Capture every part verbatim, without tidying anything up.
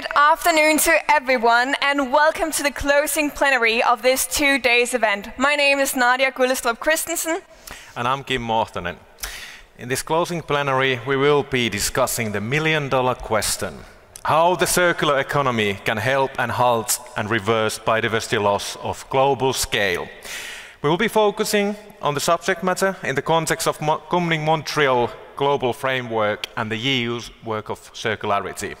Good afternoon to everyone, and welcome to the closing plenary of this two days event. My name is Nadia Kulislov christensen. And I'm Kim Mohtonen. In this closing plenary, we will be discussing the million dollar question: how the circular economy can help and halt and reverse biodiversity loss of global scale. We will be focusing on the subject matter in the context of Mo- Kunming-Montreal Global Framework and the E U's work of circularity.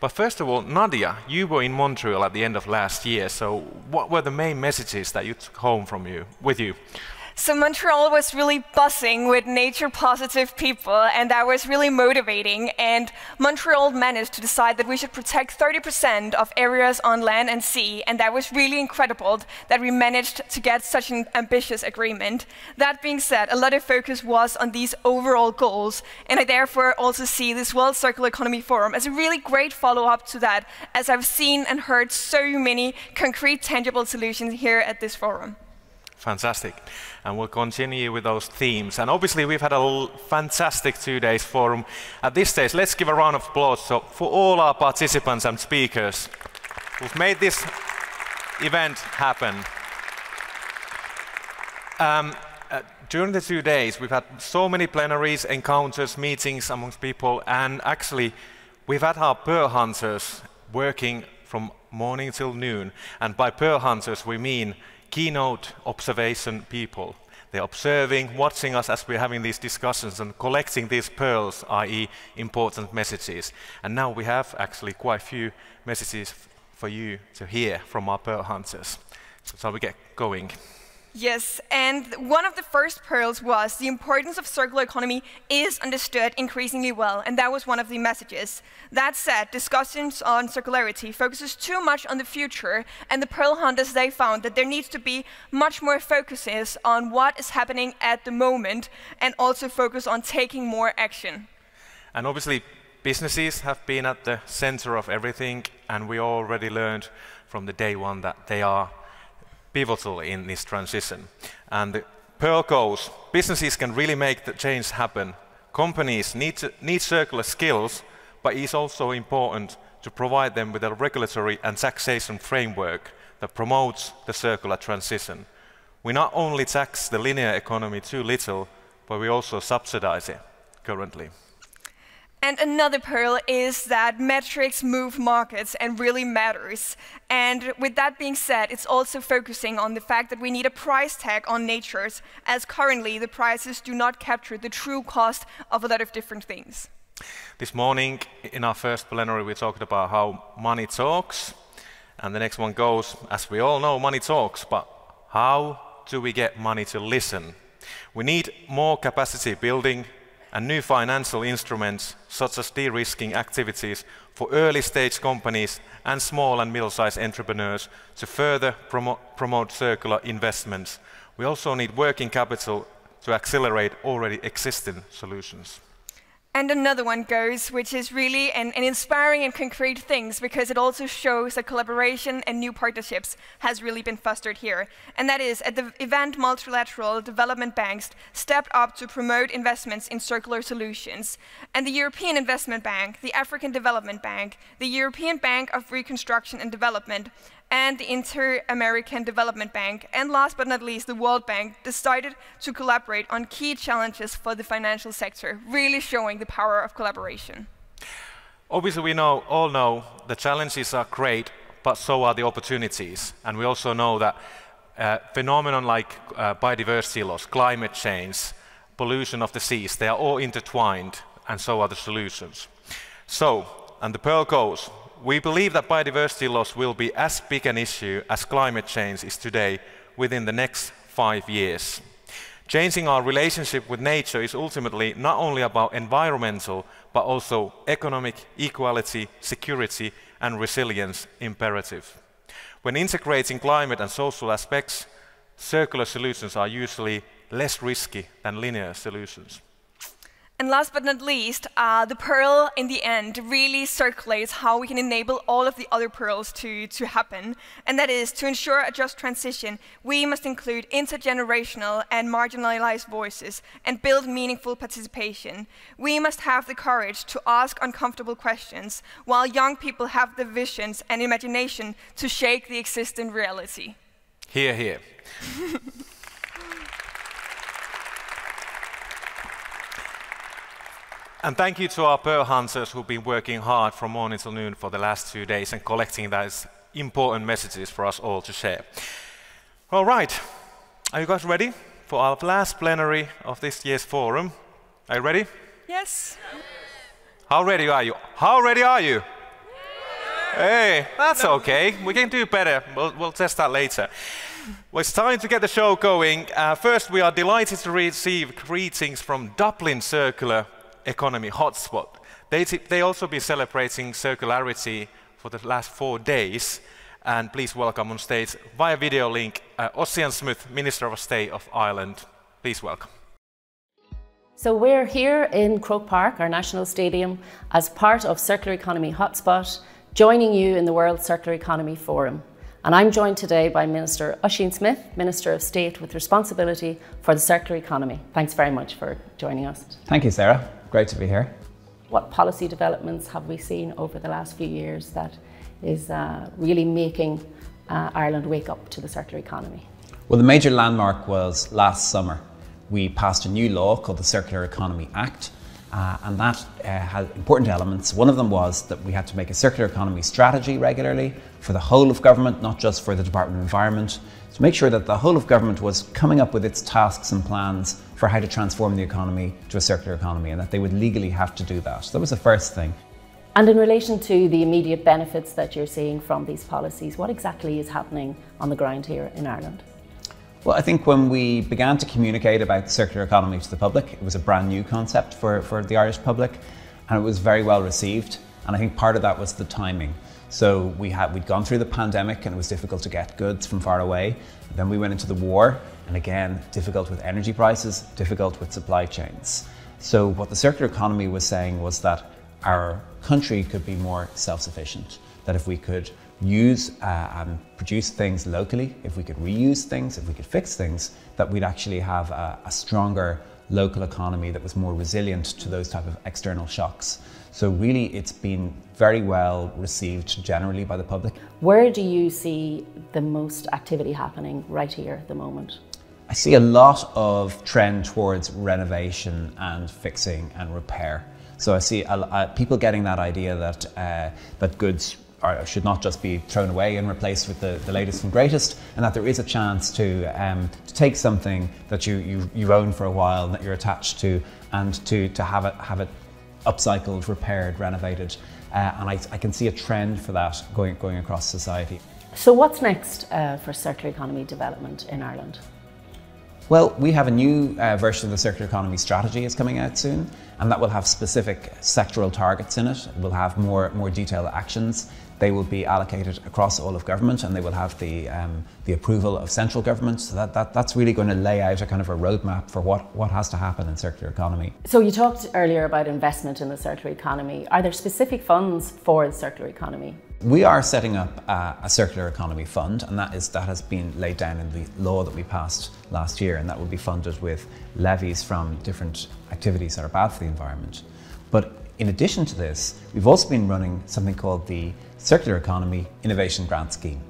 But first of all, Nadia, you were in Montreal at the end of last year, so what were the main messages that you took home from you, with you? So Montreal was really buzzing with nature-positive people, and that was really motivating. And Montreal managed to decide that we should protect thirty percent of areas on land and sea, and that was really incredible that we managed to get such an ambitious agreement. That being said, a lot of focus was on these overall goals, and I therefore also see this World Circular Economy Forum as a really great follow-up to that, as I've seen and heard so many concrete, tangible solutions here at this forum. Fantastic. And we'll continue with those themes. And obviously, we've had a fantastic two days forum. At this stage, let's give a round of applause so for all our participants and speakers who've made this event happen. Um, uh, during the two days, we've had so many plenaries, encounters, meetings amongst people. And actually, we've had our pearl hunters working from morning till noon. And by pearl hunters, we mean keynote observation people. They're observing, watching us as we're having these discussions and collecting these pearls, that is important messages. And now we have actually quite a few messages for you to hear from our pearl hunters. So shall we get going? Yes, and one of the first pearls was the importance of circular economy is understood increasingly well, and that was one of the messages. That said, discussions on circularity focuses too much on the future, and the pearl hunters, they found that there needs to be much more focuses on what is happening at the moment, and also focus on taking more action. And obviously, businesses have been at the center of everything, and we already learned from the day one that they are pivotal in this transition. And the pearl goes: businesses can really make the change happen. Companies need, to, need circular skills, but it's also important to provide them with a regulatory and taxation framework that promotes the circular transition. We not only tax the linear economy too little, but we also subsidize it currently. And another pearl is that metrics move markets and really matters. And with that being said, it's also focusing on the fact that we need a price tag on nature, as currently the prices do not capture the true cost of a lot of different things. This morning in our first plenary, we talked about how money talks. And the next one goes, as we all know, money talks, but how do we get money to listen? We need more capacity building and new financial instruments, such as de-risking activities for early-stage companies and small and middle-sized entrepreneurs to further promo promote circular investments. We also need working capital to accelerate already existing solutions. And another one goes, which is really an, an inspiring and concrete things, because it also shows that collaboration and new partnerships has really been fostered here. And that is, at the event, multilateral development banks stepped up to promote investments in circular solutions. And the European Investment Bank, the African Development Bank, the European Bank of Reconstruction and Development, and the Inter-American Development Bank, and last but not least, the World Bank, decided to collaborate on key challenges for the financial sector, really showing the power of collaboration. Obviously, we know, all know the challenges are great, but so are the opportunities. And we also know that uh, phenomenon like uh, biodiversity loss, climate change, pollution of the seas, they are all intertwined, and so are the solutions. So, and the pearl goes, we believe that biodiversity loss will be as big an issue as climate change is today within the next five years. Changing our relationship with nature is ultimately not only about environmental, but also economic equality, security, and resilience imperative. When integrating climate and social aspects, circular solutions are usually less risky than linear solutions. And last but not least, uh, the pearl in the end really circulates how we can enable all of the other pearls to, to happen. And that is, to ensure a just transition, we must include intergenerational and marginalized voices and build meaningful participation. We must have the courage to ask uncomfortable questions, while young people have the visions and imagination to shake the existing reality. Hear, hear. And thank you to our pearl hunters who've been working hard from morning till noon for the last two days and collecting those important messages for us all to share. All right, are you guys ready for our last plenary of this year's forum? Are you ready? Yes. How ready are you? How ready are you? Hey, that's okay. We can do better. We'll, we'll test that later. Well, it's time to get the show going. Uh, first, we are delighted to receive greetings from Dublin Circular Economy Hotspot. They, they also be celebrating circularity for the last four days. And please welcome on stage via video link uh, Ossian Smyth, Minister of State of Ireland. Please welcome. So we're here in Croke Park, our national stadium, as part of Circular Economy Hotspot, joining you in the World Circular Economy Forum. And I'm joined today by Minister Ossian Smyth, Minister of State with responsibility for the circular economy. Thanks very much for joining us. Thank you, Sarah. Great to be here. What policy developments have we seen over the last few years that is uh, really making uh, Ireland wake up to the circular economy? Well, the major landmark was last summer. We passed a new law called the Circular Economy Act, uh, and that uh, had important elements. One of them was that we had to make a circular economy strategy regularly for the whole of government, not just for the Department of Environment, to make sure that the whole of government was coming up with its tasks and plans for how to transform the economy to a circular economy, and that they would legally have to do that. So that was the first thing. And in relation to the immediate benefits that you're seeing from these policies, what exactly is happening on the ground here in Ireland? Well, I think when we began to communicate about the circular economy to the public, it was a brand new concept for, for the Irish public, and it was very well received. And I think part of that was the timing. So we had, we'd gone through the pandemic and it was difficult to get goods from far away. Then we went into the war. And again, difficult with energy prices, difficult with supply chains. So what the circular economy was saying was that our country could be more self-sufficient, that if we could use uh, and produce things locally, if we could reuse things, if we could fix things, that we'd actually have a, a stronger local economy that was more resilient to those type of external shocks. So really, it's been very well received generally by the public. Where do you see the most activity happening right here at the moment? I see a lot of trend towards renovation and fixing and repair. So I see a, a, people getting that idea that uh, that goods are, should not just be thrown away and replaced with the, the latest and greatest, and that there is a chance to um, to take something that you, you you own for a while and that you're attached to, and to to have it have it upcycled, repaired, renovated, uh, and I, I can see a trend for that going going across society. So what's next uh, for circular economy development in Ireland? Well, we have a new uh, version of the circular economy strategy is coming out soon, and that will have specific sectoral targets in it. We'll have more, more detailed actions. They will be allocated across all of government, and they will have the, um, the approval of central government. So that, that, that's really going to lay out a kind of a roadmap for what, what has to happen in circular economy. So you talked earlier about investment in the circular economy. Are there specific funds for the circular economy? We are setting up a, a circular economy fund, and that, is, that has been laid down in the law that we passed last year, and that will be funded with levies from different activities that are bad for the environment. But in addition to this, we've also been running something called the Circular Economy Innovation Grant Scheme.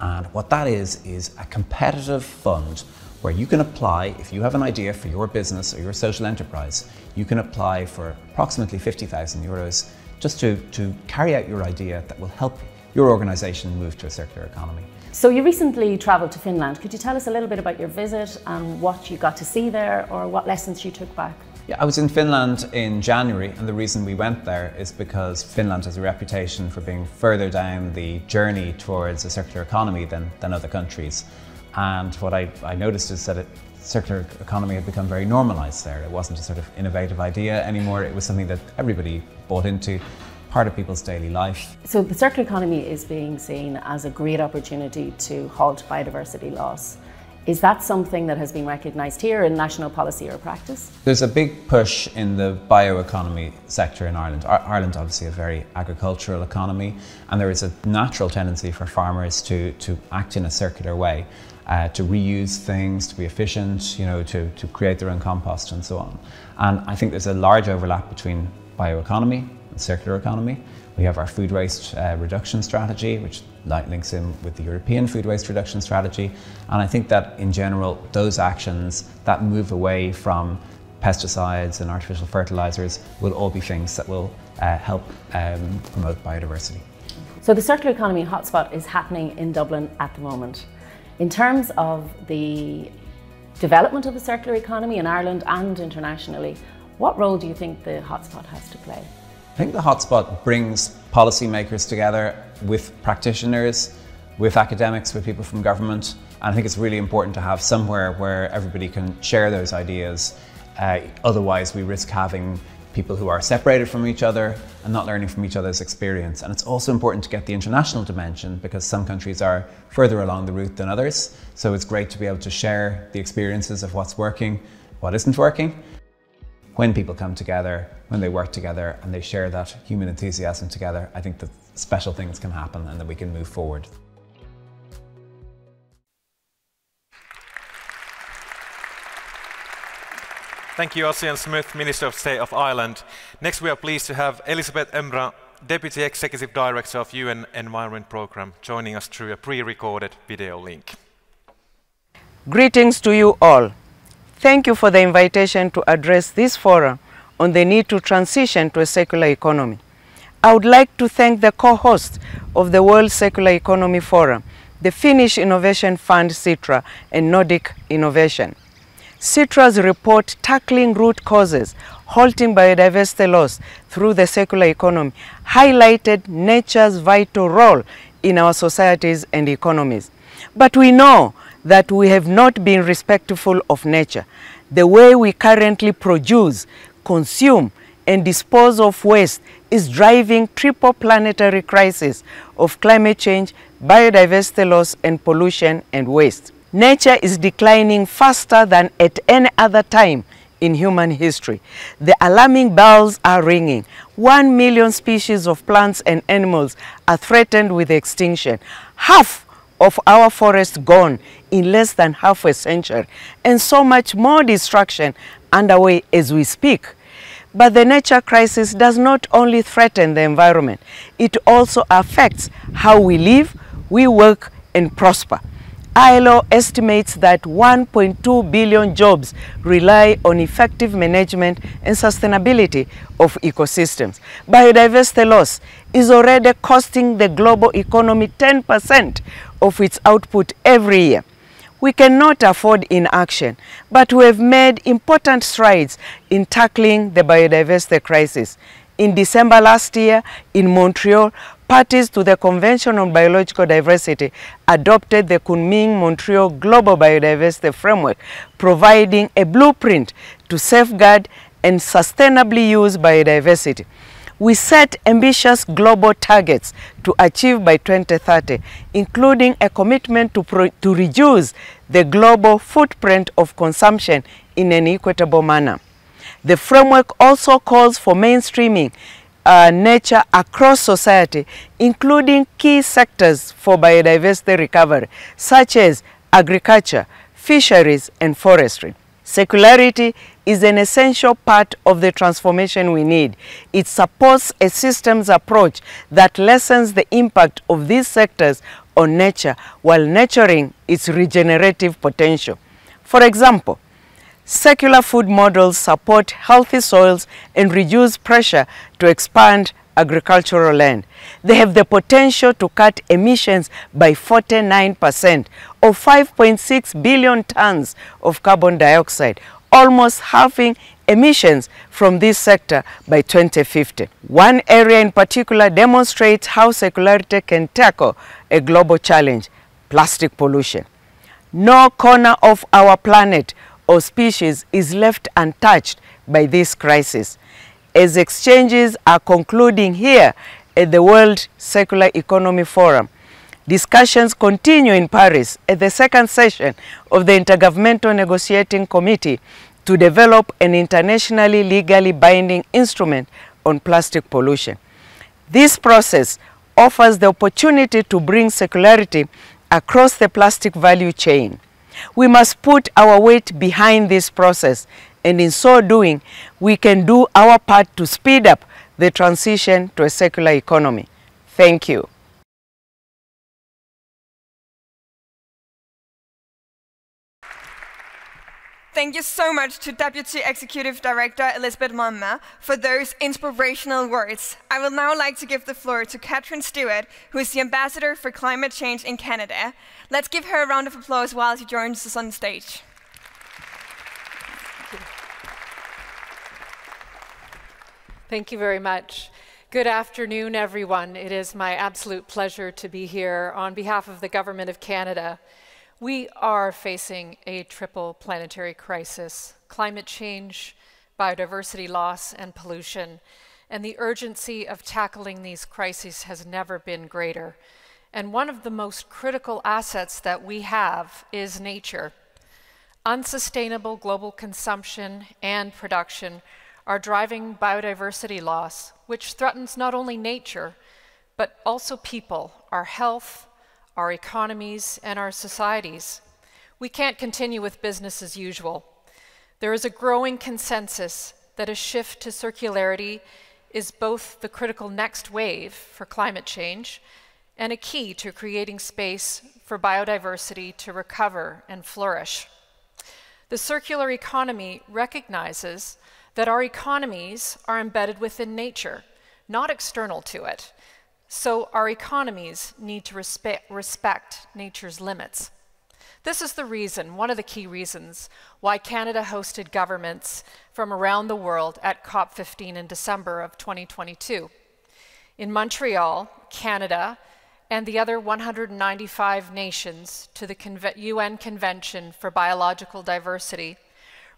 And what that is, is a competitive fund where you can apply, if you have an idea for your business or your social enterprise, you can apply for approximately fifty thousand euros just to, to carry out your idea that will help your organisation move to a circular economy. So you recently travelled to Finland. Could you tell us a little bit about your visit and what you got to see there, or what lessons you took back? Yeah, I was in Finland in January, and the reason we went there is because Finland has a reputation for being further down the journey towards a circular economy than, than other countries. And what I, I noticed is that it, circular economy had become very normalised there. It wasn't a sort of innovative idea anymore. It was something that everybody bought into, part of people's daily life. So the circular economy is being seen as a great opportunity to halt biodiversity loss. Is that something that has been recognised here in national policy or practice? There's a big push in the bioeconomy sector in Ireland. Ireland obviously a very agricultural economy, and there is a natural tendency for farmers to, to act in a circular way, uh, to reuse things, to be efficient, you know, to, to create their own compost and so on. And I think there's a large overlap between bioeconomy and circular economy. We have our food waste uh, reduction strategy, which links in with the European food waste reduction strategy. And I think that in general, those actions that move away from pesticides and artificial fertilizers will all be things that will uh, help um, promote biodiversity. So the Circular Economy Hotspot is happening in Dublin at the moment. In terms of the development of the circular economy in Ireland and internationally, what role do you think the hotspot has to play? I think the hotspot brings policymakers together with practitioners, with academics, with people from government. And I think it's really important to have somewhere where everybody can share those ideas. Uh, otherwise, we risk having people who are separated from each other and not learning from each other's experience. And it's also important to get the international dimension, because some countries are further along the route than others. So it's great to be able to share the experiences of what's working, what isn't working. When people come together, when they work together and they share that human enthusiasm together, I think that special things can happen and that we can move forward. Thank you, Ossian Smyth, Minister of State of Ireland. Next, we are pleased to have Elizabeth Mrema, Deputy Executive Director of U N Environment Programme, joining us through a pre-recorded video link. Greetings to you all. Thank you for the invitation to address this forum on the need to transition to a circular economy. I would like to thank the co-host of the World Circular Economy Forum, the Finnish Innovation Fund Sitra and Nordic Innovation. Sitra's report Tackling Root Causes, Halting Biodiversity Loss Through the Circular Economy highlighted nature's vital role in our societies and economies. But we know that we have not been respectful of nature. The way we currently produce, consume, and dispose of waste is driving triple planetary crisis of climate change, biodiversity loss, and pollution and waste. Nature is declining faster than at any other time in human history. The alarming bells are ringing. One million species of plants and animals are threatened with extinction. Half of our forests gone in less than half a century, and so much more destruction underway as we speak. But the nature crisis does not only threaten the environment, it also affects how we live, we work, and prosper. I L O estimates that one point two billion jobs rely on effective management and sustainability of ecosystems. Biodiversity loss is already costing the global economy ten percent of its output every year. We cannot afford inaction, but we have made important strides in tackling the biodiversity crisis. In December last year, in Montreal, parties to the Convention on Biological Diversity adopted the Kunming-Montreal Global Biodiversity Framework, providing a blueprint to safeguard and sustainably use biodiversity. We set ambitious global targets to achieve by twenty thirty, including a commitment to, pro to reduce the global footprint of consumption in an equitable manner. The framework also calls for mainstreaming Uh, nature across society, including key sectors for biodiversity recovery, such as agriculture, fisheries, and forestry. Circularity is an essential part of the transformation we need. It supports a systems approach that lessens the impact of these sectors on nature while nurturing its regenerative potential. For example, circular food models support healthy soils and reduce pressure to expand agricultural land. They have the potential to cut emissions by forty-nine percent or five point six billion tons of carbon dioxide, almost halving emissions from this sector by twenty fifty. One area in particular demonstrates how circularity can tackle a global challenge: plastic pollution. No corner of our planet or species is left untouched by this crisis. As exchanges are concluding here at the World Circular Economy Forum, Discussions continue in Paris at the second session of the Intergovernmental Negotiating Committee to develop an internationally legally binding instrument on plastic pollution. This process offers the opportunity to bring circularity across the plastic value chain. We must put our weight behind this process, and in so doing, we can do our part to speed up the transition to a circular economy. Thank you. Thank you so much to Deputy Executive Director Elizabeth Mrema for those inspirational words. I will now like to give the floor to Catherine Stewart, who is the Ambassador for Climate Change in Canada. Let's give her a round of applause while she joins us on stage. Thank you, Thank you very much. Good afternoon, everyone. It is my absolute pleasure to be here on behalf of the Government of Canada. We are facing a triple planetary crisis: climate change, biodiversity loss, and pollution. And the urgency of tackling these crises has never been greater. And one of the most critical assets that we have is nature. Unsustainable global consumption and production are driving biodiversity loss, which threatens not only nature, but also people, our health, our economies, and our societies. We can't continue with business as usual. There is a growing consensus that a shift to circularity is both the critical next wave for climate change and a key to creating space for biodiversity to recover and flourish. The circular economy recognizes that our economies are embedded within nature, not external to it. So our economies need to respect, respect nature's limits. This is the reason, one of the key reasons, why Canada hosted governments from around the world at COP fifteen in December of twenty twenty-two. In Montreal, Canada, and the other one hundred ninety-five nations to the U N Convention for Biological Diversity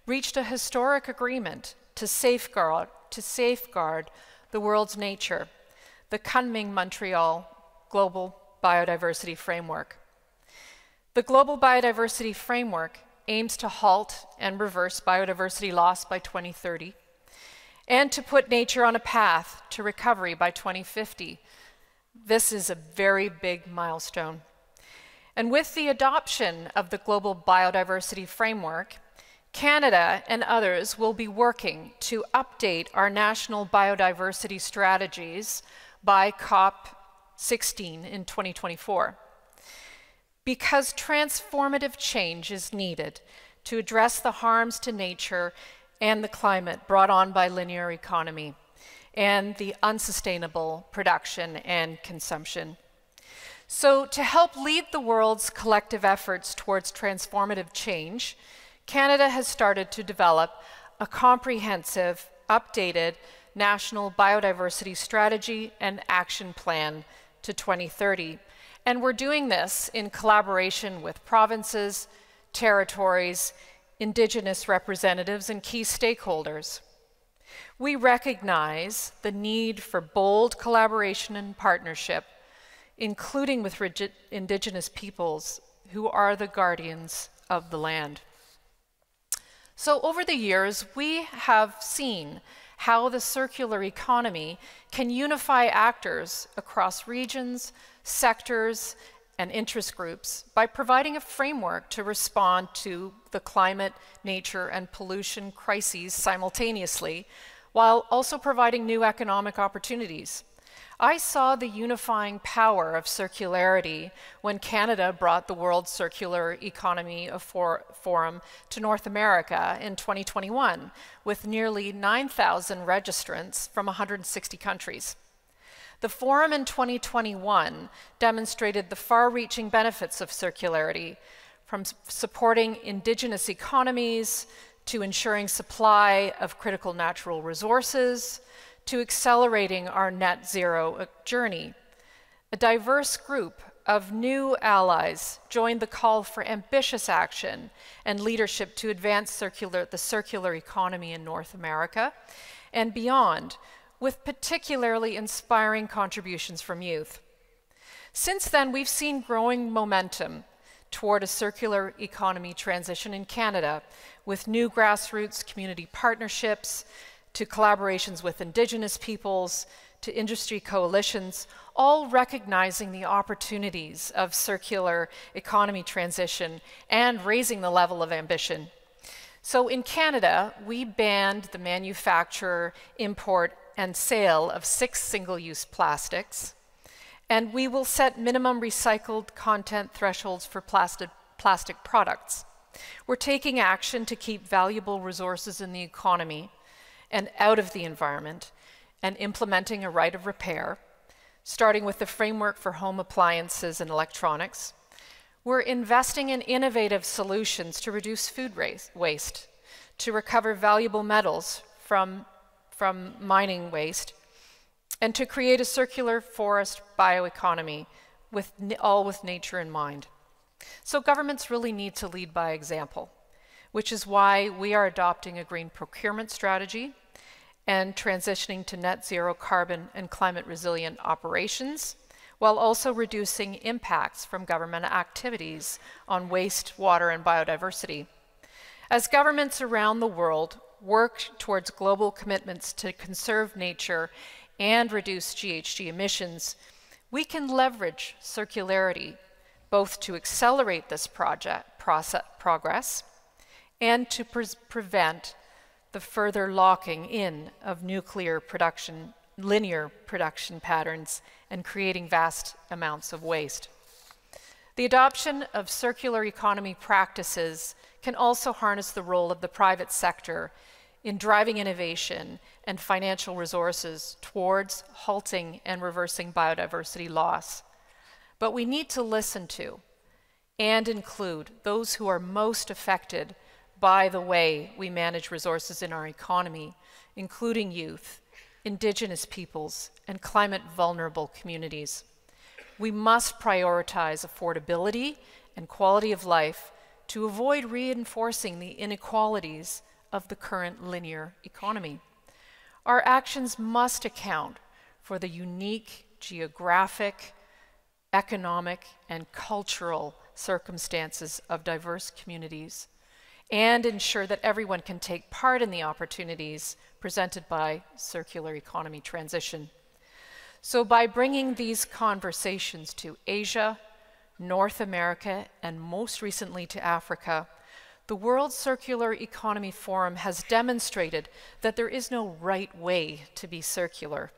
reached a historic agreement to safeguard, to safeguard the world's nature, the Kunming-Montreal Global Biodiversity Framework. The Global Biodiversity Framework aims to halt and reverse biodiversity loss by twenty thirty and to put nature on a path to recovery by twenty fifty. This is a very big milestone. And with the adoption of the Global Biodiversity Framework, Canada and others will be working to update our national biodiversity strategies by COP sixteen in twenty twenty-four. Because transformative change is needed to address the harms to nature and the climate brought on by linear economy and the unsustainable production and consumption. So to help lead the world's collective efforts towards transformative change, Canada has started to develop a comprehensive, updated National Biodiversity Strategy and Action Plan to twenty thirty. And we're doing this in collaboration with provinces, territories, Indigenous representatives, and key stakeholders. We recognize the need for bold collaboration and partnership, including with Indigenous peoples who are the guardians of the land. So over the years, we have seen how the circular economy can unify actors across regions, sectors, and interest groups by providing a framework to respond to the climate, nature, and pollution crises simultaneously, while also providing new economic opportunities. I saw the unifying power of circularity when Canada brought the World Circular Economy Forum to North America in twenty twenty-one, with nearly nine thousand registrants from one hundred sixty countries. The forum in twenty twenty-one demonstrated the far-reaching benefits of circularity, from supporting Indigenous economies to ensuring supply of critical natural resources, to accelerating our net zero journey. A diverse group of new allies joined the call for ambitious action and leadership to advance circular, the circular economy in North America and beyond, with particularly inspiring contributions from youth. Since then, we've seen growing momentum toward a circular economy transition in Canada, with new grassroots community partnerships, to collaborations with Indigenous peoples, to industry coalitions, all recognizing the opportunities of circular economy transition and raising the level of ambition. So in Canada, we banned the manufacture, import, and sale of six single-use plastics, and we will set minimum recycled content thresholds for plastic, plastic products. We're taking action to keep valuable resources in the economy and out of the environment, and implementing a right of repair, starting with the framework for home appliances and electronics. We're investing in innovative solutions to reduce food waste, to recover valuable metals from, from mining waste, and to create a circular forest bioeconomy, with, all with nature in mind. So governments really need to lead by example, which is why we are adopting a green procurement strategy and transitioning to net zero carbon and climate resilient operations, while also reducing impacts from government activities on waste, water, and biodiversity. As governments around the world work towards global commitments to conserve nature and reduce G H G emissions, we can leverage circularity both to accelerate this project process, progress and to pre prevent the further locking in of nuclear production, linear production patterns, and creating vast amounts of waste. The adoption of circular economy practices can also harness the role of the private sector in driving innovation and financial resources towards halting and reversing biodiversity loss. But we need to listen to and include those who are most affected by the way we manage resources in our economy, including youth, Indigenous peoples, and climate vulnerable communities. We must prioritize affordability and quality of life to avoid reinforcing the inequalities of the current linear economy. Our actions must account for the unique geographic, economic, and cultural circumstances of diverse communities, and ensure that everyone can take part in the opportunities presented by circular economy transition. So by bringing these conversations to Asia, North America, and most recently to Africa, the World Circular Economy Forum has demonstrated that there is no right way to be circular.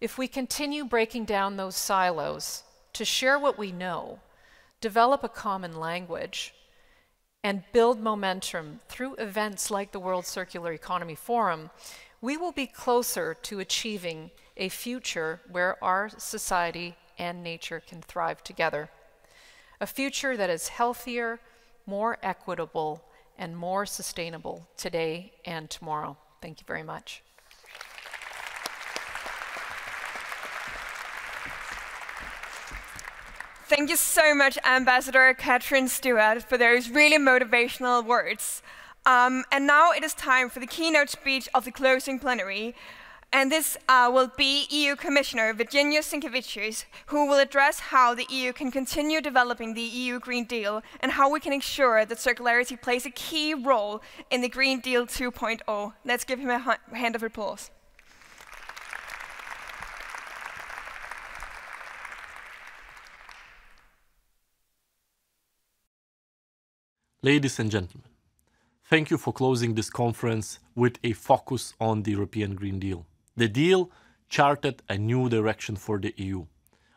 If we continue breaking down those silos to share what we know, develop a common language, and build momentum through events like the World Circular Economy Forum, we will be closer to achieving a future where our society and nature can thrive together. A future that is healthier, more equitable, and more sustainable today and tomorrow. Thank you very much. Thank you so much, Ambassador Catherine Stewart, for those really motivational words. Um, and now it is time for the keynote speech of the closing plenary. And this uh, will be E U Commissioner Virginijus Sinkevičius, who will address how the E U can continue developing the E U Green Deal and how we can ensure that circularity plays a key role in the Green Deal two point oh. Let's give him a hand of applause. Ladies and gentlemen, thank you for closing this conference with a focus on the European Green Deal. The deal charted a new direction for the E U,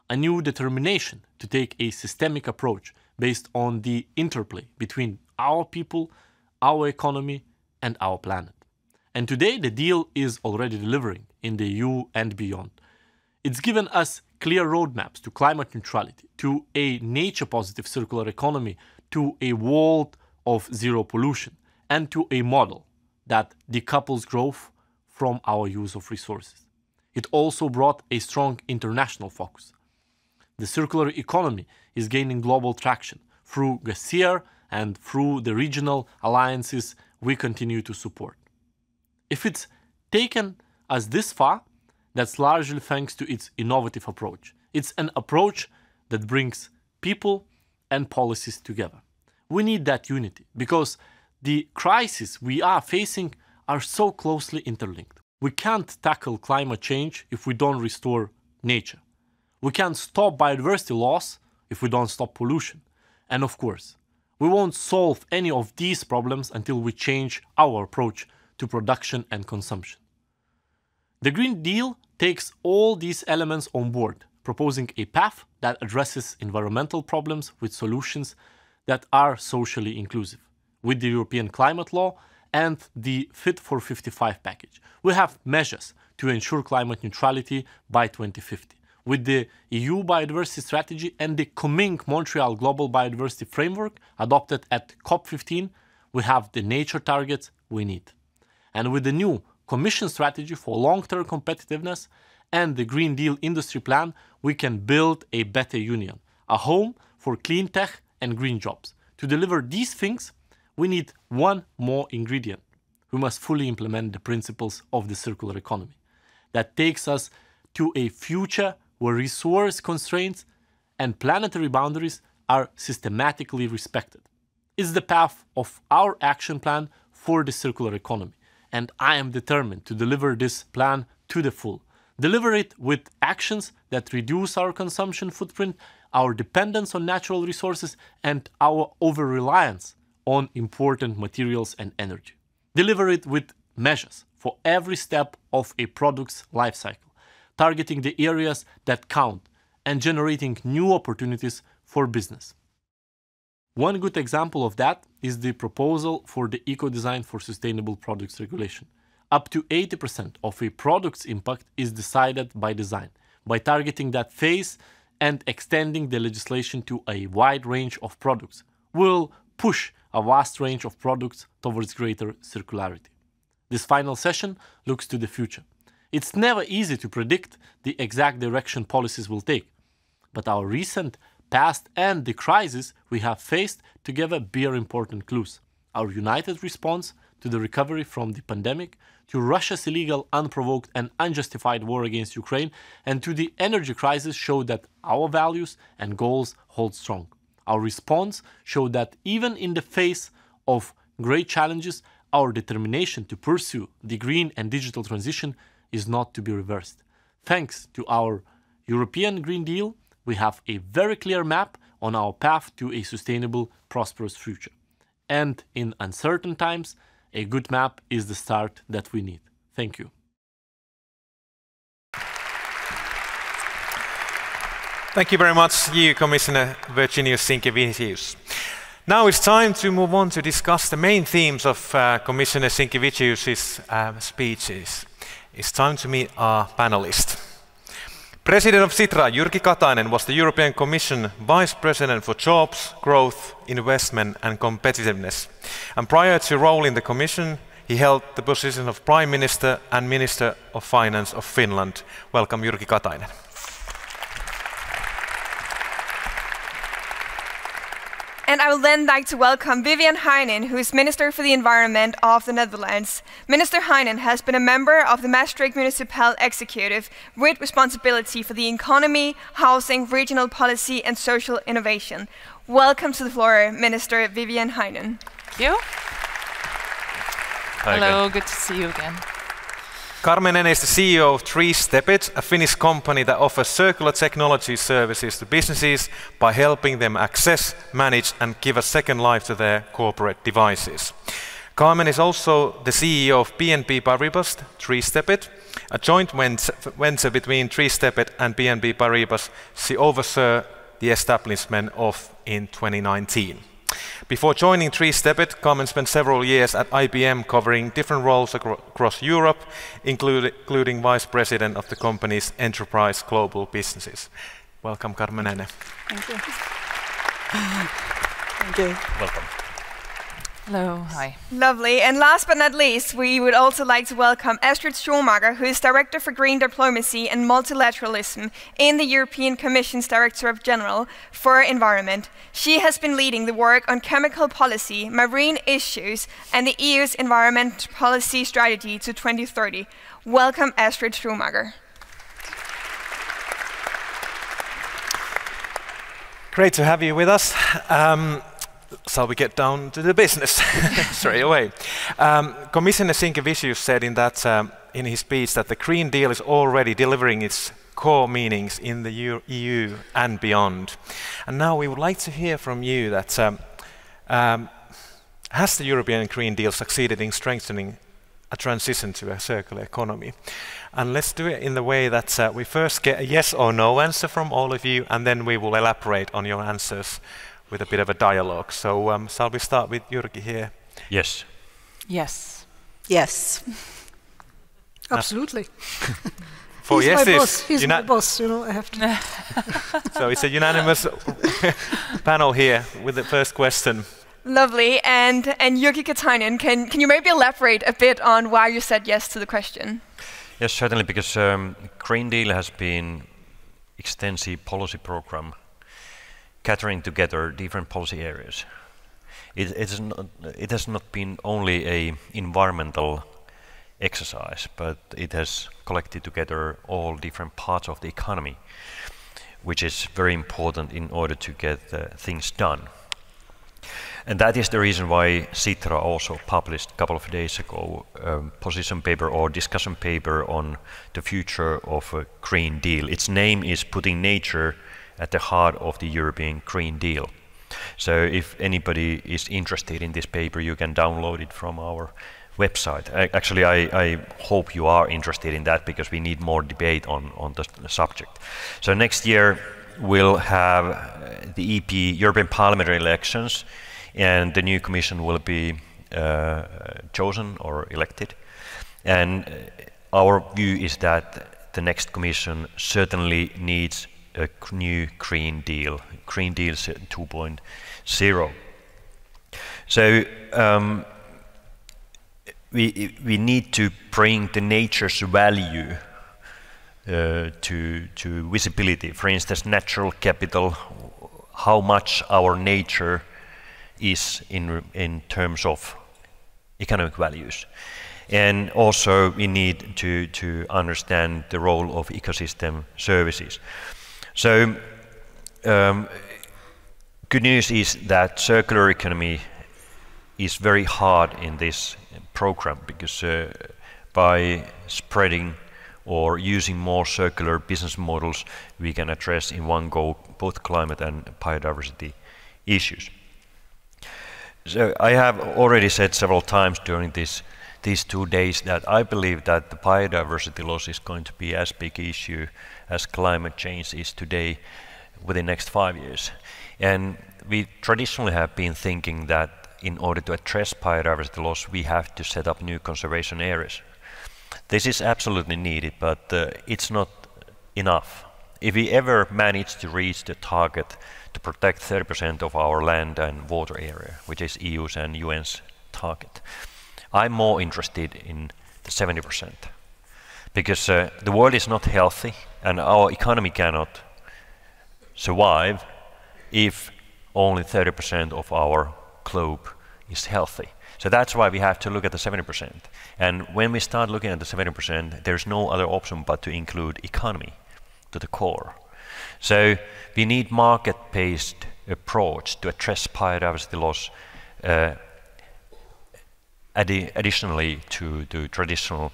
a new determination to take a systemic approach based on the interplay between our people, our economy, and our planet. And today the deal is already delivering in the E U and beyond. It's given us clear roadmaps to climate neutrality, to a nature-positive circular economy, to a world of zero pollution, and to a model that decouples growth from our use of resources. It also brought a strong international focus. The circular economy is gaining global traction through GACIER and through the regional alliances we continue to support. If it's taken us this far, that's largely thanks to its innovative approach. It's an approach that brings people and policies together. We need that unity because the crises we are facing are so closely interlinked. We can't tackle climate change if we don't restore nature. We can't stop biodiversity loss if we don't stop pollution. And of course, we won't solve any of these problems until we change our approach to production and consumption. The Green Deal takes all these elements on board, proposing a path that addresses environmental problems with solutions that are socially inclusive. With the European Climate Law and the Fit for fifty-five package, we have measures to ensure climate neutrality by twenty fifty. With the E U Biodiversity Strategy and the Kunming-Montreal Global Biodiversity Framework adopted at COP fifteen, we have the nature targets we need. And with the new Commission Strategy for Long-Term Competitiveness and the Green Deal Industry Plan, we can build a better union, a home for clean tech and green jobs. To deliver these things, we need one more ingredient. We must fully implement the principles of the circular economy. That takes us to a future where resource constraints and planetary boundaries are systematically respected. It's the path of our action plan for the circular economy, and I am determined to deliver this plan to the full. Deliver it with actions that reduce our consumption footprint, our dependence on natural resources, and our over-reliance on important materials and energy. Deliver it with measures for every step of a product's life cycle, targeting the areas that count and generating new opportunities for business. One good example of that is the proposal for the Eco-Design for Sustainable Products Regulation. Up to eighty percent of a product's impact is decided by design, by targeting that phase and extending the legislation to a wide range of products. We'll push a vast range of products towards greater circularity. This final session looks to the future. It's never easy to predict the exact direction policies will take, but our recent past and the crises we have faced together bear important clues. Our united response to the recovery from the pandemic, to Russia's illegal, unprovoked and unjustified war against Ukraine, and to the energy crisis show that our values and goals hold strong. Our response showed that even in the face of great challenges, our determination to pursue the green and digital transition is not to be reversed. Thanks to our European Green Deal, we have a very clear map on our path to a sustainable, prosperous future. And in uncertain times, a good map is the start that we need. Thank you. Thank you very much, E U Commissioner Virginijus Sinkevičius. Now it's time to move on to discuss the main themes of uh, Commissioner Sinkevičius's uh, speeches. It's time to meet our panelist. President of Sitra, Jyrki Katainen, was the European Commission Vice President for Jobs, Growth, Investment and Competitiveness. And prior to his role in the Commission, he held the position of Prime Minister and Minister of Finance of Finland. Welcome, Jyrki Katainen. And I would then like to welcome Vivianne Heijnen, who is Minister for the Environment of the Netherlands. Minister Heijnen has been a member of the Maastricht Municipal Executive with responsibility for the economy, housing, regional policy and social innovation. Welcome to the floor, Minister Vivianne Heijnen. Thank you. Very Hello, good. good to see you again. Carmen Ine is the C E O of three step I T, a Finnish company that offers circular technology services to businesses by helping them access, manage and give a second life to their corporate devices. Carmen is also the C E O of B N P Paribas, three step I T, a joint venture between three step I T and B N P Paribas. She oversaw the establishment of in twenty nineteen. Before joining three step I T, Carmen spent several years at I B M covering different roles across Europe, including, including Vice President of the company's enterprise global businesses. Welcome, Carmen Ine. Thank you. Thank you. Welcome. Hello. Hi. Lovely. And last but not least, we would also like to welcome Astrid Schumacher, who is Director for Green Diplomacy and Multilateralism in the European Commission's Directorate General for Environment. She has been leading the work on chemical policy, marine issues, and the E U's environment policy strategy to twenty thirty. Welcome, Astrid Schumacher. Great to have you with us. Um, Shall we get down to the business straight away? Um, Commissioner Sinkevičius said in, that, um, in his speech that the Green Deal is already delivering its core meanings in the E U and beyond. And now we would like to hear from you that um, um, has the European Green Deal succeeded in strengthening a transition to a circular economy? And let's do it in the way that uh, we first get a yes or no answer from all of you, and then we will elaborate on your answers with a bit of a dialogue. So um, shall we start with Jyrki here? Yes. Yes. Yes. Absolutely. For He's yes my boss. He's my boss, you know, I have to. So it's a unanimous panel here with the first question. Lovely. And, and Jyrki Katainen, can, can you maybe elaborate a bit on why you said yes to the question? Yes, certainly, because um, Green Deal has been extensive policy program gathering together different policy areas. It, it's not, it has not been only an environmental exercise, but it has collected together all different parts of the economy, which is very important in order to get uh, things done. And that is the reason why Sitra also published a couple of days ago a um, position paper or discussion paper on the future of a Green Deal. Its name is Putting Nature at the heart of the European Green Deal. So if anybody is interested in this paper, you can download it from our website. I, actually, I, I hope you are interested in that, because we need more debate on, on the subject. So next year we'll have the E P, European Parliamentary elections, and the new Commission will be uh, chosen or elected. And our view is that the next Commission certainly needs a new Green Deal, Green Deal two point oh. So um, we we need to bring the nature's value uh, to to visibility. For instance, natural capital, how much our nature is in in terms of economic values. And also we need to to understand the role of ecosystem services. So, um, good news is that circular economy is very hard in this program, because uh, by spreading or using more circular business models, we can address in one go both climate and biodiversity issues. So I have already said several times during this, these two days that I believe that the biodiversity loss is going to be as big issue as climate change is today within the next five years. And we traditionally have been thinking that in order to address biodiversity loss, we have to set up new conservation areas. This is absolutely needed, but uh, it's not enough. If we ever manage to reach the target to protect thirty percent of our land and water area, which is E U's and U N's target, I'm more interested in the seventy percent, because uh, the world is not healthy and our economy cannot survive if only thirty percent of our globe is healthy. So that's why we have to look at the seventy percent. And when we start looking at the seventy percent, there's no other option but to include economy to the core. So we need market-based approach to address biodiversity loss uh, additionally to, to traditional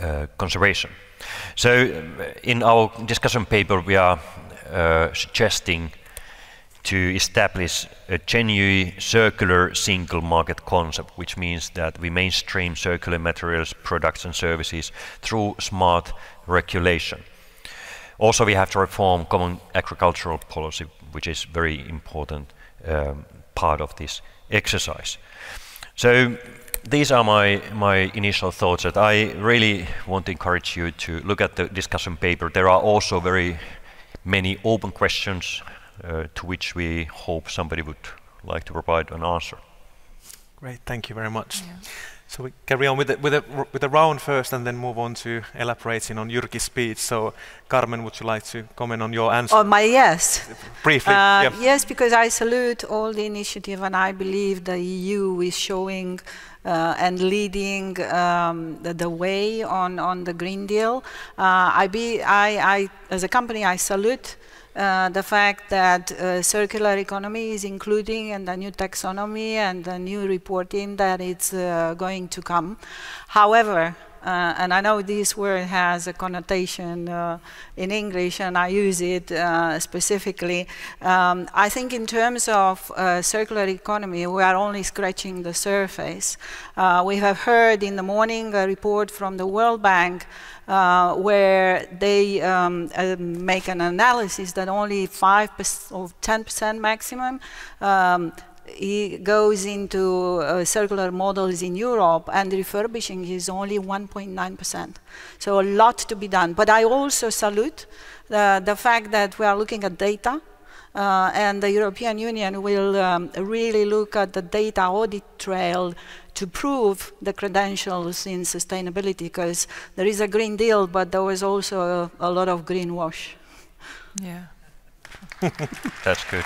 uh, conservation. So in our discussion paper we are uh, suggesting to establish a genuine circular single market concept, which means that we mainstream circular materials, products and services through smart regulation. Also we have to reform common agricultural policy, which is very important um, part of this exercise. So these are my, my initial thoughts, that I really want to encourage you to look at the discussion paper. There are also very many open questions uh, to which we hope somebody would like to provide an answer. Great, thank you very much. Yeah. So we carry on with the, with, the, with the round first and then move on to elaborating on Jyrki's speech. So Carmen, would you like to comment on your answer? On my yes? Briefly. Uh, yep. Yes, because I salute all the initiative and I believe the E U is showing uh, and leading um, the, the way on, on the Green Deal. Uh, I, be, I, I, as a company, I salute Uh, the fact that uh, circular economy is including and the new taxonomy and the new reporting that it's uh, going to come. However, uh, and I know this word has a connotation uh, in English and I use it uh, specifically, um, I think in terms of uh, circular economy we are only scratching the surface. Uh, we have heard in the morning a report from the World Bank Uh, where they um, uh, make an analysis that only five percent or ten percent maximum um, it goes into uh, circular models in Europe, and refurbishing is only one point nine percent. So a lot to be done. But I also salute the, the fact that we are looking at data. Uh, and the European Union will um, really look at the data audit trail to prove the credentials in sustainability, because there is a Green Deal, but there was also a, a lot of greenwash. Yeah. That's good.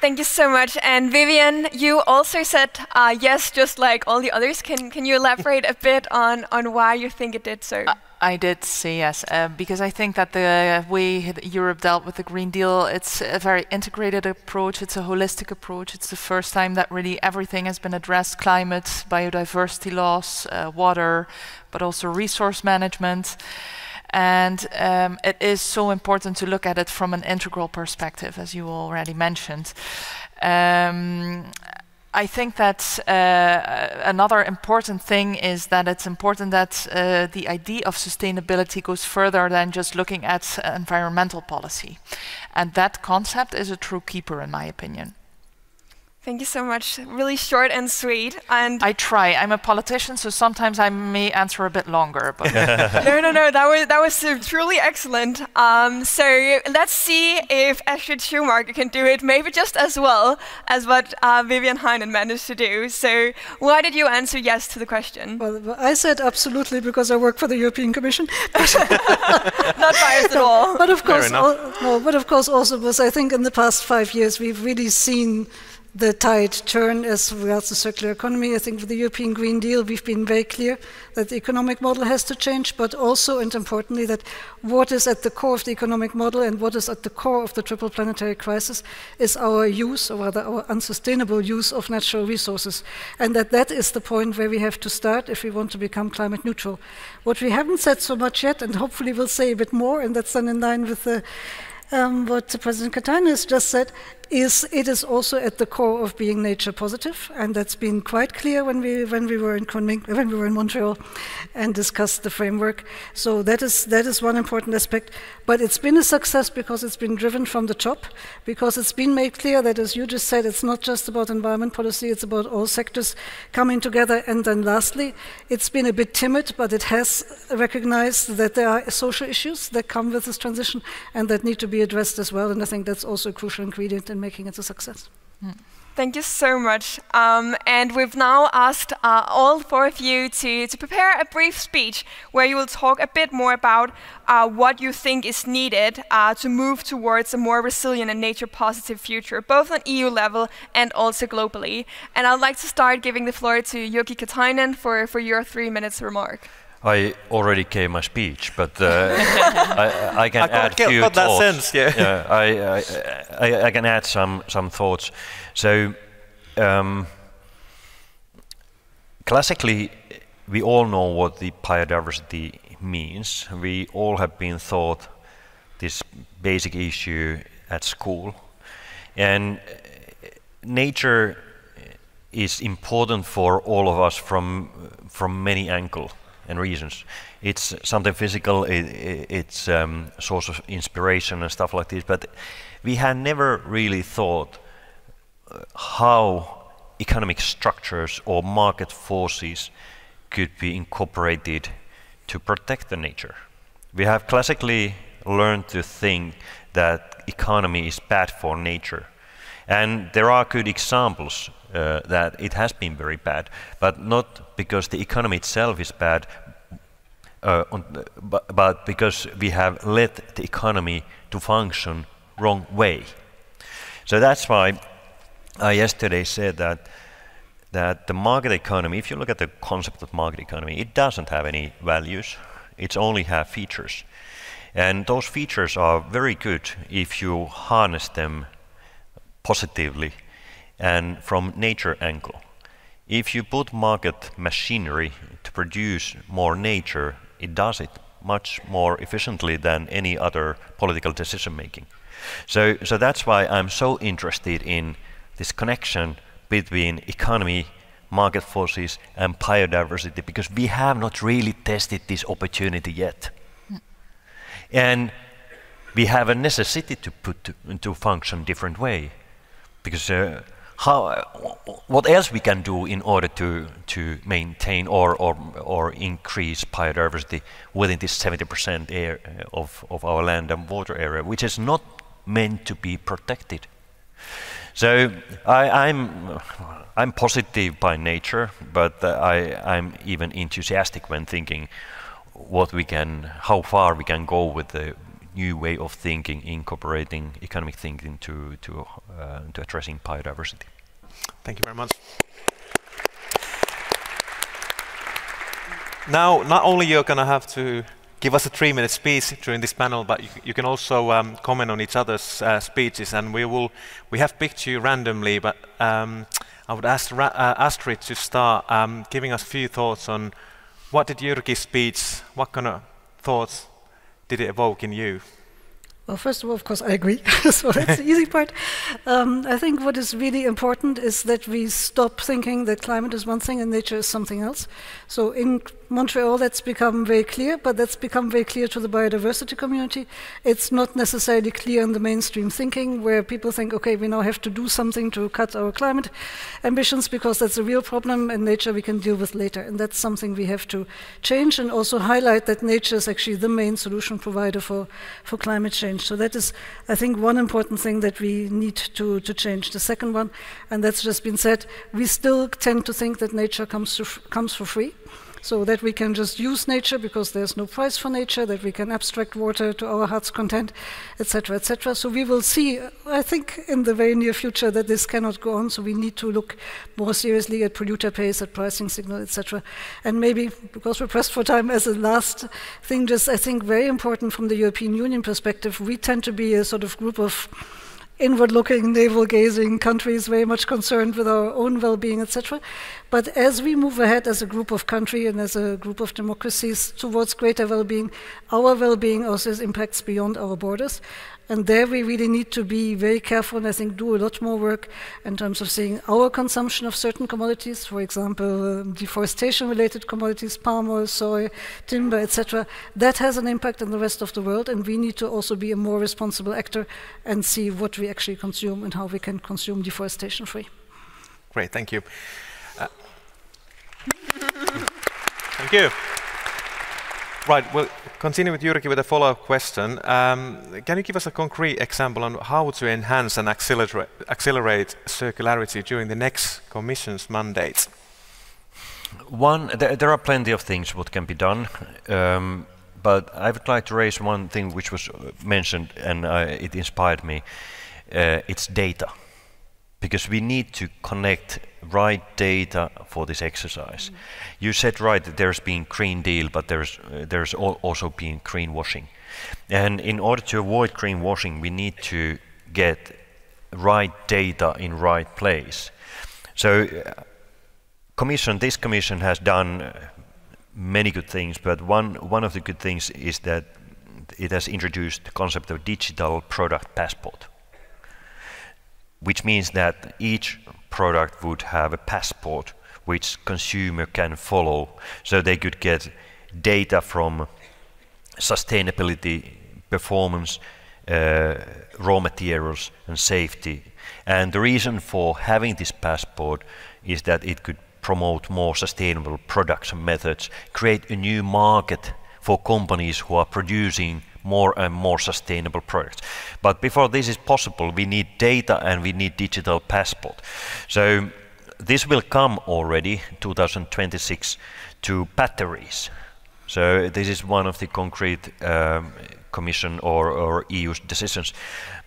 Thank you so much. And Vivianne, you also said uh, yes, just like all the others. Can, can you elaborate a bit on, on why you think it did so? Uh, I did say yes, uh, because I think that the way Europe dealt with the Green Deal, it's a very integrated approach, it's a holistic approach. It's the first time that really everything has been addressed: climate, biodiversity loss, uh, water, but also resource management. And um, it is so important to look at it from an integral perspective, as you already mentioned. Um, I think that uh, another important thing is that it's important that uh, the idea of sustainability goes further than just looking at uh, environmental policy. And that concept is a true keeper, in my opinion. Thank you so much. Really short and sweet. And I try. I'm a politician, so sometimes I may answer a bit longer. But no, no, no. That was that was uh, truly excellent. Um, so let's see if Astrid Schumacher can do it, maybe just as well as what uh, Vivianne Heijnen managed to do. So why did you answer yes to the question? Well, I said absolutely because I work for the European Commission. Not biased at all. But of course, al no. But of course, also because I think in the past five years we've really seen the tide turn as regards the circular economy. I think with the European Green Deal we've been very clear that the economic model has to change, but also, and importantly, that what is at the core of the economic model and what is at the core of the triple planetary crisis is our use, or rather our unsustainable use, of natural resources, and that that is the point where we have to start if we want to become climate neutral. What we haven't said so much yet, and hopefully we'll say a bit more, and that's then in line with the Um, what President Katainen has just said, is it is also at the core of being nature positive, and that's been quite clear when we when we were in Kunming, when we were in Montreal and discussed the framework. So that is that is one important aspect. But it's been a success because it's been driven from the top, because it's been made clear that, as you just said, it's not just about environment policy; it's about all sectors coming together. And then lastly, it's been a bit timid, but it has recognized that there are social issues that come with this transition and that need to be addressed as well, and I think that's also a crucial ingredient in making it a success. Mm. Thank you so much. Um, and we've now asked uh, all four of you to, to prepare a brief speech where you will talk a bit more about uh, what you think is needed uh, to move towards a more resilient and nature-positive future, both on E U level and also globally. And I'd like to start giving the floor to Jyrki Katainen for, for your three minutes remark. I already gave my speech, but uh, I, I can I add few thoughts. That sense, yeah. Yeah, I, I, I, I can add some some thoughts. So, um, classically, we all know what the biodiversity means. We all have been taught this basic issue at school, and nature is important for all of us from from many angles and reasons. It's something physical, it, it, it's a um, source of inspiration and stuff like this, but we had never really thought how economic structures or market forces could be incorporated to protect the nature. We have classically learned to think that economy is bad for nature, and there are good examples Uh, that it has been very bad, but not because the economy itself is bad, uh, on the, but, but because we have let the economy to function wrong way. So that's why I yesterday said that that the market economy, if you look at the concept of market economy, it doesn't have any values, it's only have features. And those features are very good if you harness them positively and from nature angle. If you put market machinery to produce more nature, it does it much more efficiently than any other political decision making. So, so that's why I'm so interested in this connection between economy, market forces and biodiversity, because we have not really tested this opportunity yet. Mm. And we have a necessity to put to, to function different way, because uh, how, what else we can do in order to, to maintain or, or, or increase biodiversity within this seventy percent area of, of our land and water area, which is not meant to be protected. So I, I'm, I'm positive by nature, but uh, I, I'm even enthusiastic when thinking what we can, how far we can go with the new way of thinking, incorporating economic thinking to to uh, to addressing biodiversity. Thank you very much. Now, not only you're going to have to give us a three-minute speech during this panel, but you, you can also um, comment on each other's uh, speeches. And we will we have picked you randomly, but um, I would ask Ra uh, Astrid to start um, giving us a few thoughts on what did Jyrki's speech, what kind of thoughts did it evoke in you? Well, first of all, of course, I agree. So that's the easy part. Um, I think what is really important is that we stop thinking that climate is one thing and nature is something else. So in Montreal, that's become very clear, but that's become very clear to the biodiversity community. It's not necessarily clear in the mainstream thinking, where people think, okay, we now have to do something to cut our climate ambitions because that's a real problem and nature we can deal with later. And that's something we have to change, and also highlight that nature is actually the main solution provider for, for climate change. So that is, I think, one important thing that we need to, to change. The second one, and that's just been said, we still tend to think that nature comes, to f comes for free. So that we can just use nature because there's no price for nature, that we can abstract water to our heart's content, et cetera, et cetera. So we will see, I think, in the very near future that this cannot go on, so we need to look more seriously at polluter pays, at pricing signal, et cetera. And maybe, because we're pressed for time, as a last thing, just I think very important from the European Union perspective, we tend to be a sort of group of inward-looking, navel-gazing countries, very much concerned with our own well-being, et cetera. But as we move ahead as a group of countries and as a group of democracies towards greater well-being, our well-being also has impacts beyond our borders. And there we really need to be very careful, and I think do a lot more work in terms of seeing our consumption of certain commodities, for example, um, deforestation-related commodities, palm oil, soy, timber, et cetera. That has an impact on the rest of the world, and we need to also be a more responsible actor and see what we actually consume and how we can consume deforestation-free. Great, thank you. Uh, thank you. Right, we'll continue with Jyrki with a follow-up question. Um, can you give us a concrete example on how to enhance and accelerate, accelerate circularity during the next Commission's mandate? One, th there are plenty of things what can be done, um, but I would like to raise one thing which was mentioned, and uh, it inspired me. Uh, it's data, because we need to connect right data for this exercise. Mm. You said right that there's been Green Deal, but there's uh, there's al also been greenwashing. And in order to avoid greenwashing, we need to get right data in right place. So uh, commission, this commission has done uh, many good things, but one, one of the good things is that it has introduced the concept of digital product passport, which means that each product would have a passport which consumer can follow, so they could get data from sustainability, performance, uh, raw materials and safety. And the reason for having this passport is that it could promote more sustainable production methods, create a new market for companies who are producing more and more sustainable products. But before this is possible, we need data and we need digital passport. So this will come already two thousand twenty-six to batteries. So this is one of the concrete um, Commission or, or E U decisions.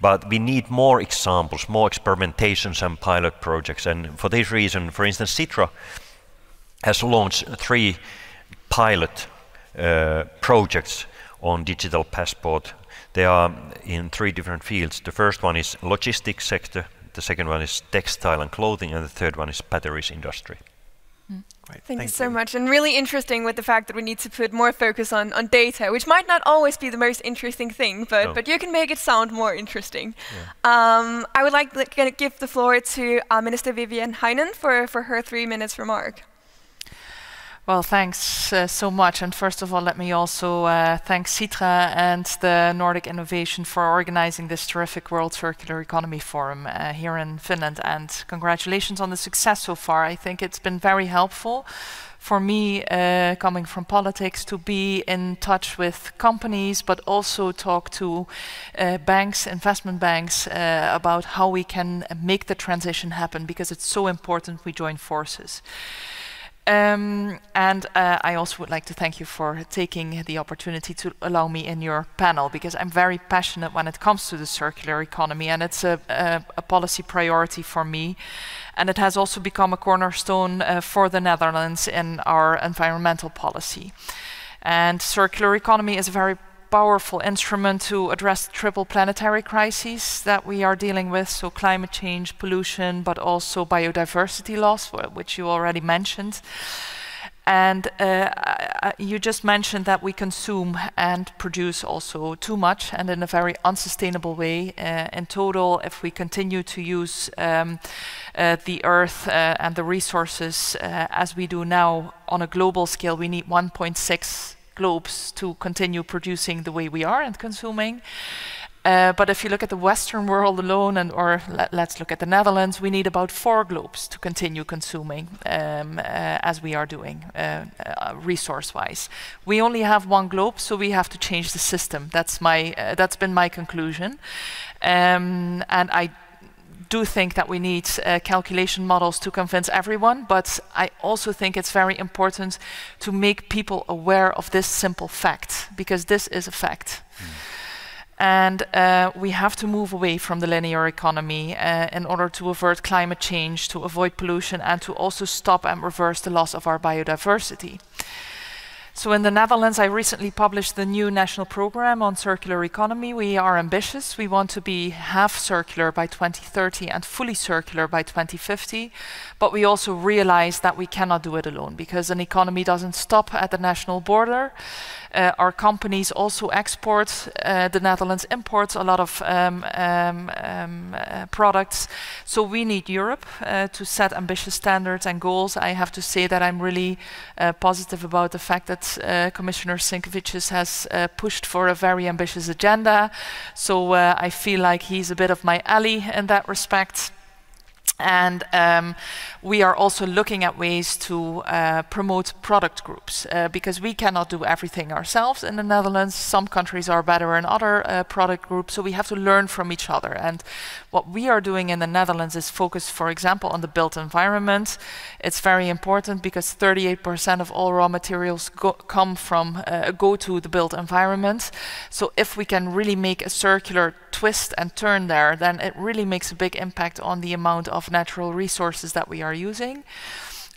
But we need more examples, more experimentations and pilot projects. And for this reason, for instance, Sitra has launched three pilot uh, projects on digital passport. They are in three different fields. The first one is logistics sector, the second one is textile and clothing, and the third one is batteries industry. Mm. Great. Thank, Thank you so you. much. And really interesting with the fact that we need to put more focus on, on data, which might not always be the most interesting thing, but, no. but you can make it sound more interesting. Yeah. Um, I would like to give the floor to uh, Minister Vivianne Heijnen for, for her three minutes remark. Well, thanks uh, so much, and first of all, let me also uh, thank Sitra and the Nordic Innovation for organizing this terrific World Circular Economy Forum uh, here in Finland, and congratulations on the success so far. I think it's been very helpful for me, uh, coming from politics, to be in touch with companies, but also talk to uh, banks, investment banks, uh, about how we can make the transition happen, because it's so important we join forces. Um, and uh, I also would like to thank you for taking the opportunity to allow me in your panel, because I'm very passionate when it comes to the circular economy, and it's a, a, a policy priority for me. And it has also become a cornerstone uh, for the Netherlands in our environmental policy. And circular economy is a very powerful instrument to address triple planetary crises that we are dealing with, so climate change, pollution, but also biodiversity loss, which you already mentioned. And uh, you just mentioned that we consume and produce also too much and in a very unsustainable way. Uh, in total, if we continue to use um, uh, the earth uh, and the resources uh, as we do now on a global scale, we need one point six globes to continue producing the way we are and consuming. Uh, but if you look at the Western world alone, and or le let's look at the Netherlands, we need about four globes to continue consuming um, uh, as we are doing uh, uh, resource-wise. We only have one globe, so we have to change the system. That's my uh, that's been my conclusion, um, and I do think that we need uh, calculation models to convince everyone, but I also think it's very important to make people aware of this simple fact, because this is a fact. Mm. And uh, we have to move away from the linear economy uh, in order to avert climate change, to avoid pollution, and to also stop and reverse the loss of our biodiversity. So in the Netherlands, I recently published the new national program on circular economy. We are ambitious. We want to be half circular by twenty thirty and fully circular by twenty fifty. But we also realize that we cannot do it alone, because an economy doesn't stop at the national border. Uh, our companies also export. Uh, the Netherlands imports a lot of um, um, um, uh, products. So we need Europe uh, to set ambitious standards and goals. I have to say that I'm really uh, positive about the fact that Uh, Commissioner Sinkevičius has uh, pushed for a very ambitious agenda, so uh, I feel like he's a bit of my ally in that respect. And um, we are also looking at ways to uh, promote product groups, uh, because we cannot do everything ourselves in the Netherlands. Some countries are better in other uh, product groups, so we have to learn from each other. And what we are doing in the Netherlands is focused, for example, on the built environment. It's very important because thirty-eight percent of all raw materials go, come from, uh, go to the built environment. So if we can really make a circular twist and turn there, then it really makes a big impact on the amount of natural resources that we are using.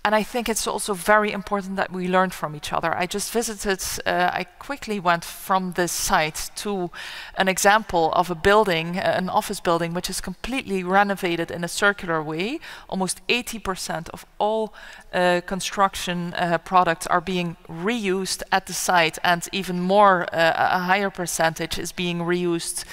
And I think it's also very important that we learn from each other. I just visited, uh, I quickly went from this site to an example of a building, uh, an office building, which is completely renovated in a circular way. Almost eighty percent of all uh, construction uh, products are being reused at the site, and even more, uh, a higher percentage is being reused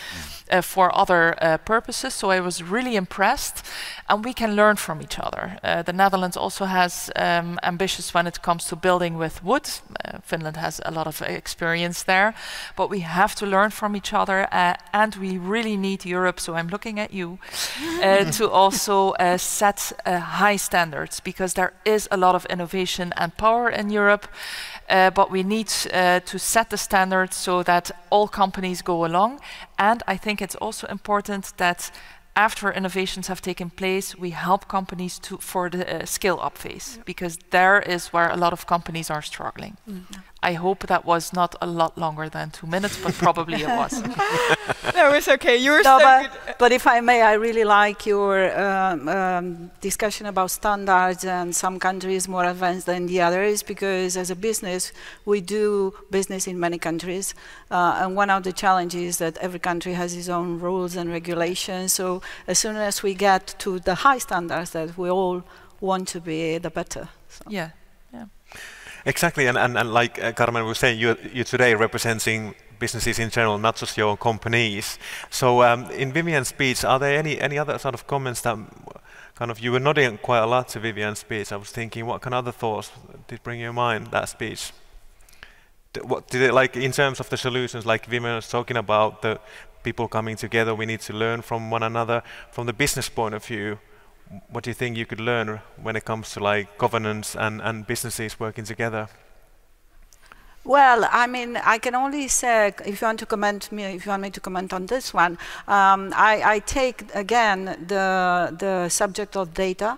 Uh, for other uh, purposes. So I was really impressed, and we can learn from each other. Uh, the Netherlands also has um, ambitions when it comes to building with wood. Uh, Finland has a lot of experience there, but we have to learn from each other, uh, and we really need Europe, so I'm looking at you, uh, to also uh, set uh, high standards, because there is a lot of innovation and power in Europe, uh, but we need uh, to set the standards so that all companies go along. And I think I think it's also important that after innovations have taken place, we help companies to for the uh, scale-up phase, yep. because there is where a lot of companies are struggling. Mm-hmm. I hope that was not a lot longer than two minutes, but probably it was. No, it's okay. You were no, so good. But if I may, I really like your um, um, discussion about standards and some countries more advanced than the others, because as a business, we do business in many countries. Uh, and one of the challenges is that every country has its own rules and regulations. So as soon as we get to the high standards that we all want to be, the better. So. Yeah. Yeah. Exactly. And, and, and like uh, Carmen was saying, you, you today representing businesses in general, not just your own companies. So um, in Vivianne's speech, are there any, any other sort of comments that kind of, you were nodding quite a lot to Vivianne's speech. I was thinking, what kind of other thoughts did bring your mind that speech? Did, what did it, like in terms of the solutions, like Vivianne was talking about, the people coming together, we need to learn from one another. From the business point of view, what do you think you could learn when it comes to like governance and, and businesses working together? Well, I mean, I can only say, if you want to comment me, if you want me to comment on this one, um, I, I take again the the subject of data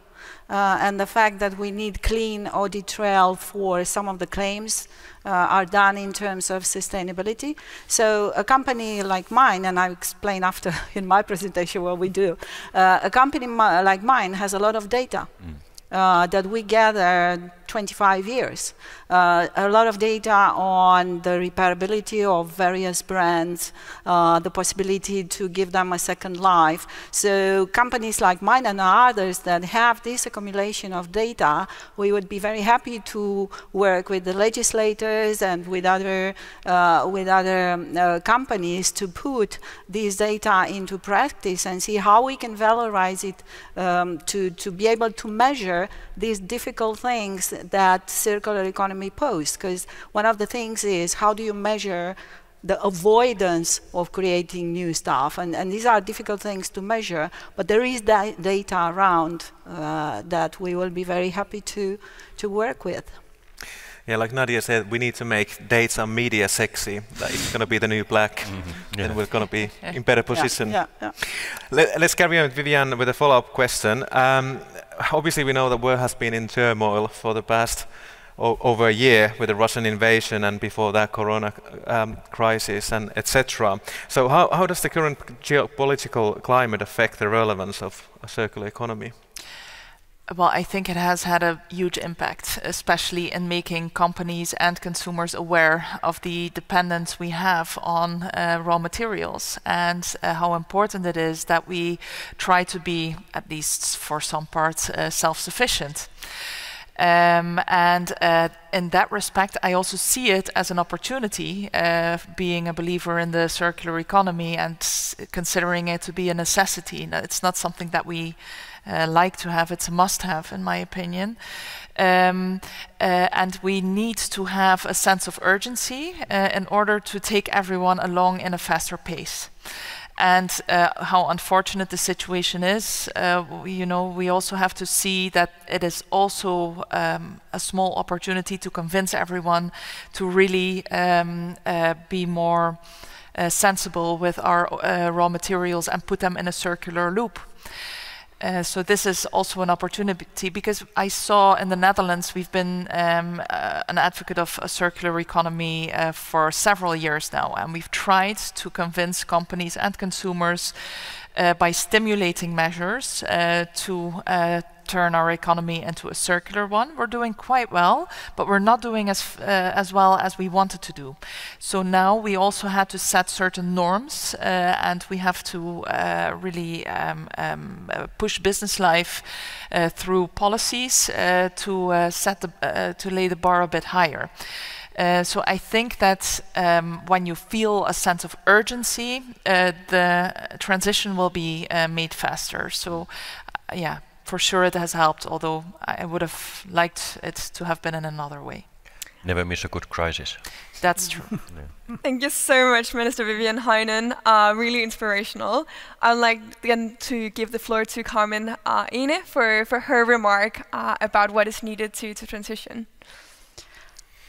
uh, and the fact that we need clean audit trail for some of the claims uh, are done in terms of sustainability. So a company like mine, and I'll explain after in my presentation what we do, uh, a company like mine has a lot of data. Mm. Uh, that we gather twenty-five years. Uh, a lot of data on the repairability of various brands, uh, the possibility to give them a second life. So companies like mine and others that have this accumulation of data, we would be very happy to work with the legislators and with other, uh, with other uh, companies to put this data into practice and see how we can valorize it um, to, to be able to measure these difficult things that circular economy poses, because one of the things is how do you measure the avoidance of creating new stuff, and, and these are difficult things to measure, but there is da data around uh, that we will be very happy to, to work with. Yeah, like Nadia said, we need to make data media sexy. That is going to be the new black, mm-hmm. yeah. and we're going to be in better position. Yeah, yeah, yeah. Let, let's carry on with Vivianne with a follow-up question. Um, obviously, we know the world has been in turmoil for the past o over a year with the Russian invasion and before that corona um, crisis and et cetera. So how, how does the current geopolitical climate affect the relevance of a circular economy? Well, I think it has had a huge impact, especially in making companies and consumers aware of the dependence we have on uh, raw materials and uh, how important it is that we try to be, at least for some parts, uh, self-sufficient. Um, and uh, in that respect, I also see it as an opportunity, uh, being a believer in the circular economy and considering it to be a necessity. No, it's not something that we Uh, like to have, it's a must-have in my opinion. Um, uh, and we need to have a sense of urgency uh, in order to take everyone along in a faster pace. And uh, how unfortunate the situation is, uh, we, you know, we also have to see that it is also um, a small opportunity to convince everyone to really um, uh, be more uh, sensible with our uh, raw materials and put them in a circular loop. Uh, so this is also an opportunity, because I saw in the Netherlands we've been um, uh, an advocate of a circular economy uh, for several years now, and we've tried to convince companies and consumers uh, by stimulating measures uh, to uh, turn our economy into a circular one. We're doing quite well, but we're not doing as f uh, as well as we wanted to do. So now we also had to set certain norms, uh, and we have to uh, really um, um, uh, push business life uh, through policies uh, to uh, set the uh, to lay the bar a bit higher. Uh, so I think that um, when you feel a sense of urgency, uh, the transition will be uh, made faster. So, uh, yeah. For sure it has helped, although I would have liked it to have been in another way. Never miss a good crisis. That's true. Yeah. Thank you so much, Minister Vivianne Heijnen. Uh, really inspirational. I'd like then to give the floor to Carmen uh, Ine for, for her remark uh, about what is needed to, to transition.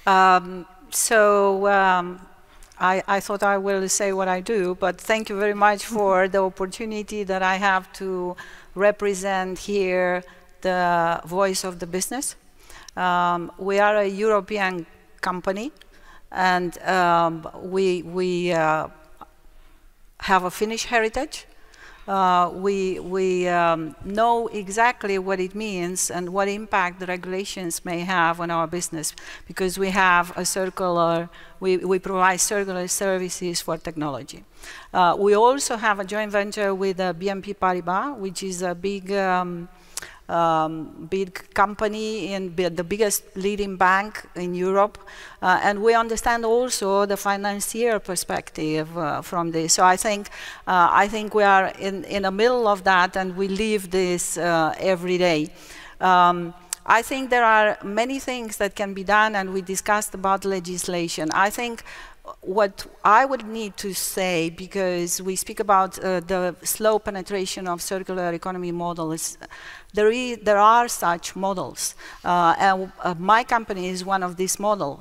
Um, so, um, I, I thought I will say what I do, but thank you very much for the opportunity that I have to represent here the voice of the business. Um, we are a European company, and um, we, we uh, have a Finnish heritage. uh, we, we um, know exactly what it means and what impact the regulations may have on our business, because we have a circular, we, we provide circular services for technology. Uh, we also have a joint venture with uh, B N P Paribas, which is a big um, Um, big company and the biggest leading bank in Europe, uh, and we understand also the financier perspective uh, from this. So I think uh, I think we are in in the middle of that, and we live this uh, every day. Um, I think there are many things that can be done, and we discussed about legislation. I think. What I would need to say, because we speak about uh, the slow penetration of circular economy models, there, is, there are such models. Uh, and uh, my company is one of these models.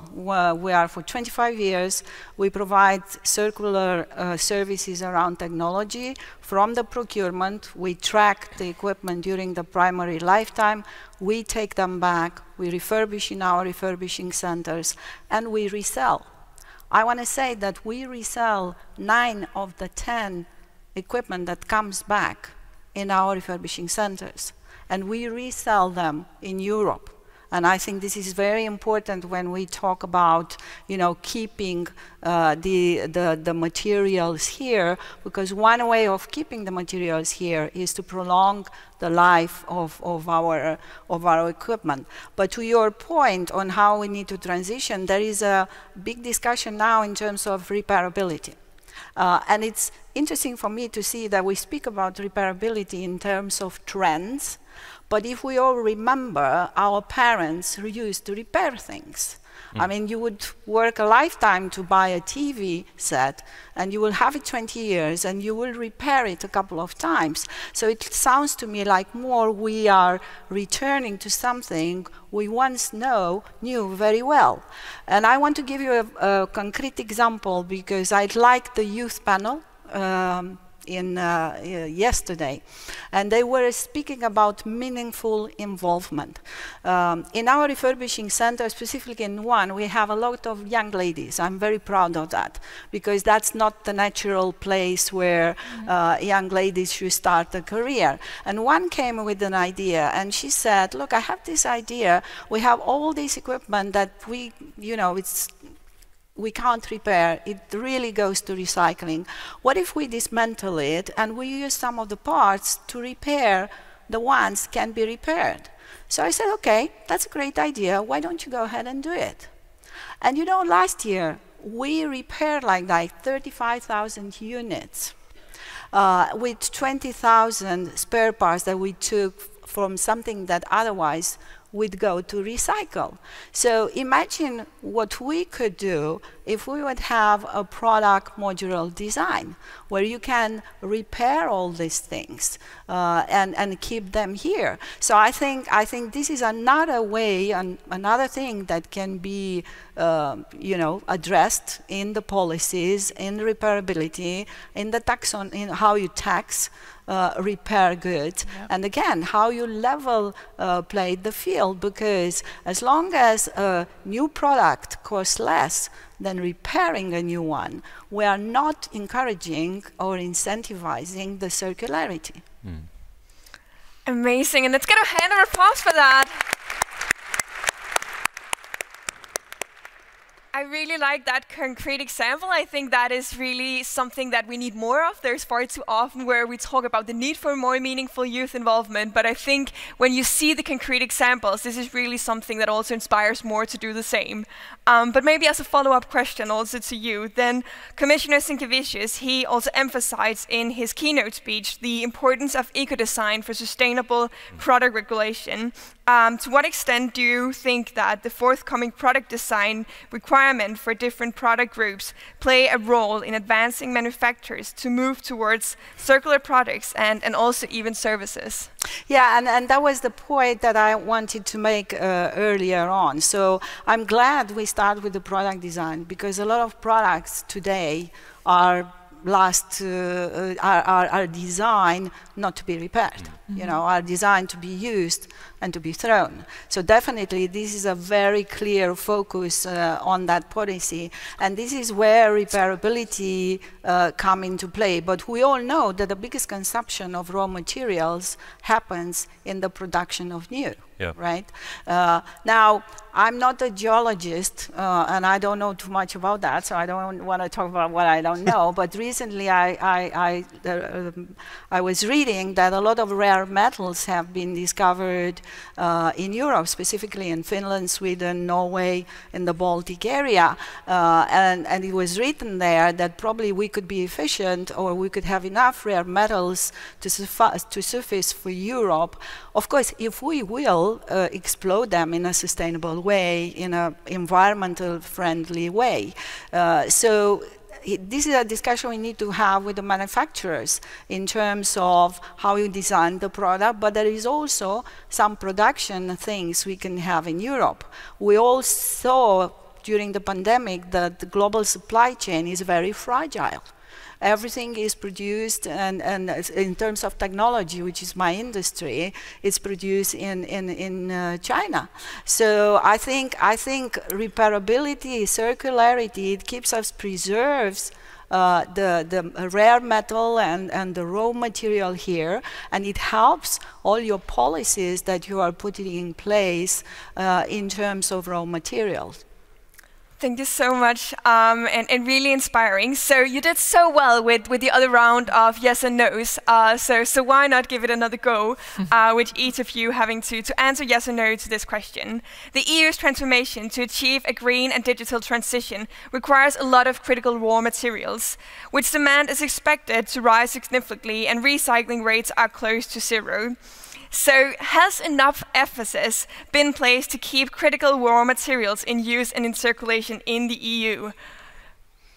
We are for twenty-five years, we provide circular uh, services around technology from the procurement. We track the equipment during the primary lifetime. We take them back. We refurbish in our refurbishing centers, and we resell. I want to say that we resell nine of the ten equipment that comes back in our refurbishing centers, and we resell them in Europe. And I think this is very important when we talk about, you know, keeping uh, the, the, the materials here, because one way of keeping the materials here is to prolong the life of, of, our, of our equipment. But to your point on how we need to transition, there is a big discussion now in terms of repairability. Uh, and it's interesting for me to see that we speak about repairability in terms of trends, but if we all remember, our parents used to repair things. Mm. I mean, you would work a lifetime to buy a T V set, and you will have it twenty years, and you will repair it a couple of times. So it sounds to me like more we are returning to something we once know, knew very well. And I want to give you a, a concrete example, because I'd like the youth panel. Um, in uh, yesterday, and they were speaking about meaningful involvement. Um, in our refurbishing center, specifically in one, we have a lot of young ladies. I'm very proud of that, because that's not the natural place where uh, young ladies should start a career. And one came with an idea, and she said, look, I have this idea. We have all this equipment that we, you know, it's we can't repair, it really goes to recycling. What if we dismantle it and we use some of the parts to repair the ones can be repaired? So I said, okay, that's a great idea, why don't you go ahead and do it? And you know, last year, we repaired like, like thirty-five thousand units uh, with twenty thousand spare parts that we took from something that otherwise would go to recycle. So imagine what we could do if we would have a product modular design where you can repair all these things uh, and, and keep them here. So I think, I think this is another way and another thing that can be uh, you know, addressed in the policies, in repairability, in the taxon, in how you tax Uh, repair goods, yep. And again, how you level uh, play the field, because as long as a new product costs less than repairing a new one, we are not encouraging or incentivizing the circularity. Mm. Amazing, and let's get a hand of applause for that. I really like that concrete example. I think that is really something that we need more of. There's far too often where we talk about the need for more meaningful youth involvement, but I think when you see the concrete examples, this is really something that also inspires more to do the same. Um, but maybe as a follow-up question also to you, then Commissioner Sinkevičius, he also emphasized in his keynote speech the importance of eco-design for sustainable product regulation. Um, to what extent do you think that the forthcoming product design requirement for different product groups play a role in advancing manufacturers to move towards circular products and, and also even services? Yeah, and, and that was the point that I wanted to make uh, earlier on. So I'm glad we start with the product design, because a lot of products today are last uh, are, are, are designed not to be repaired, mm-hmm. you know, are designed to be used and to be thrown. So definitely this is a very clear focus uh, on that policy, and this is where repairability uh, come into play. But we all know that the biggest consumption of raw materials happens in the production of new. Yeah. Right? Uh, now, I'm not a geologist, uh, and I don't know too much about that, so I don't want to talk about what I don't know, but recently I, I, I, uh, I was reading that a lot of rare metals have been discovered uh, in Europe, specifically in Finland, Sweden, Norway, in the Baltic area, uh, and, and it was written there that probably we could be efficient, or we could have enough rare metals to, to suffice for Europe, of course, if we will Uh, explode them in a sustainable way, in an environmental friendly way. Uh, so this is a discussion we need to have with the manufacturers in terms of how you design the product, but there is also some production things we can have in Europe. We all saw during the pandemic that the global supply chain is very fragile. Everything is produced, and, and in terms of technology, which is my industry, it's produced in in in uh, China. So I think I think repairability, circularity, it keeps us preserves uh, the the rare metal and and the raw material here, and it helps all your policies that you are putting in place uh, in terms of raw materials. Thank you so much, um, and, and really inspiring. So you did so well with, with the other round of yes and no's, uh, so, so why not give it another go, uh, with each of you having to, to answer yes or no to this question. The E U's transformation to achieve a green and digital transition requires a lot of critical raw materials, which demand is expected to rise significantly, and recycling rates are close to zero. So, has enough emphasis been placed to keep critical raw materials in use and in circulation in the E U?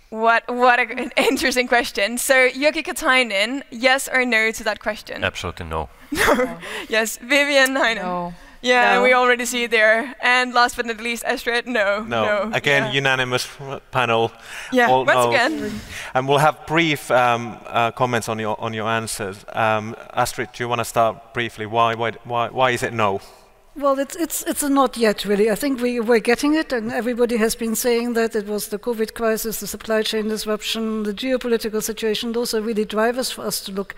What, what a, an interesting question. So, Jyrki Katainen, yes or no to that question? Absolutely no. No. No. Yes, Vivianne Heijnen. No. Yeah, no. We already see it there. And last but not least, Astrid, no. No. no. Again, yeah. Unanimous panel. Yeah, all once no. again. And we'll have brief um, uh, comments on your on your answers. Um, Astrid, do you want to start briefly? Why why why why is it no? Well, it's it's it's a not yet really. I think we we're getting it, and everybody has been saying that it was the COVID crisis, the supply chain disruption, the geopolitical situation. Those are really drivers for us to look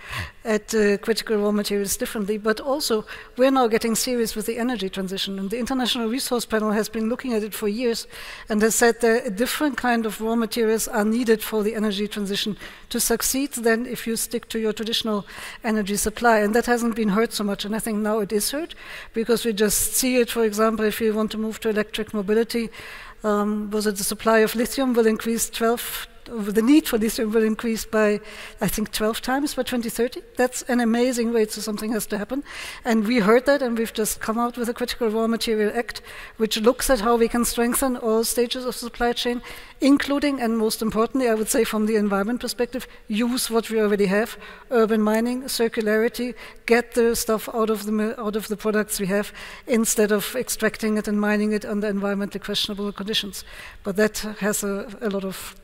at uh, critical raw materials differently. But also, we're now getting serious with the energy transition, and the International Resource Panel has been looking at it for years, and has said that a different kind of raw materials are needed for the energy transition to succeed than if you stick to your traditional energy supply. And that hasn't been heard so much, and I think now it is heard, because we just see it, for example, if you want to move to electric mobility, um, was it the supply of lithium will increase twelve, the need for lithium will increase by, I think, twelve times by twenty thirty. That's an amazing rate, so something has to happen. And we heard that, and we've just come out with a Critical Raw Material Act, which looks at how we can strengthen all stages of supply chain, including, and most importantly, I would say from the environment perspective, use what we already have, urban mining, circularity, get the stuff out of the, out of the products we have, instead of extracting it and mining it under environmentally questionable conditions. But that has a, a lot of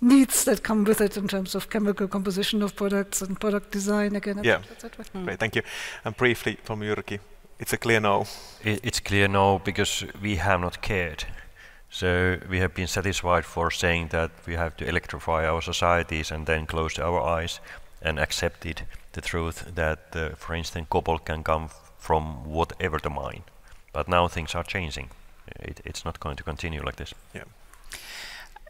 needs that come with it in terms of chemical composition of products and product design again, yeah. et cetera. Mm. Great, thank you. And briefly from Jyrki, it's a clear no. It, it's clear no, because we have not cared. So we have been satisfied for saying that we have to electrify our societies and then closed our eyes and accepted the truth that, uh, for instance, cobalt can come from whatever the mine. But now things are changing. It, it's not going to continue like this. Yeah.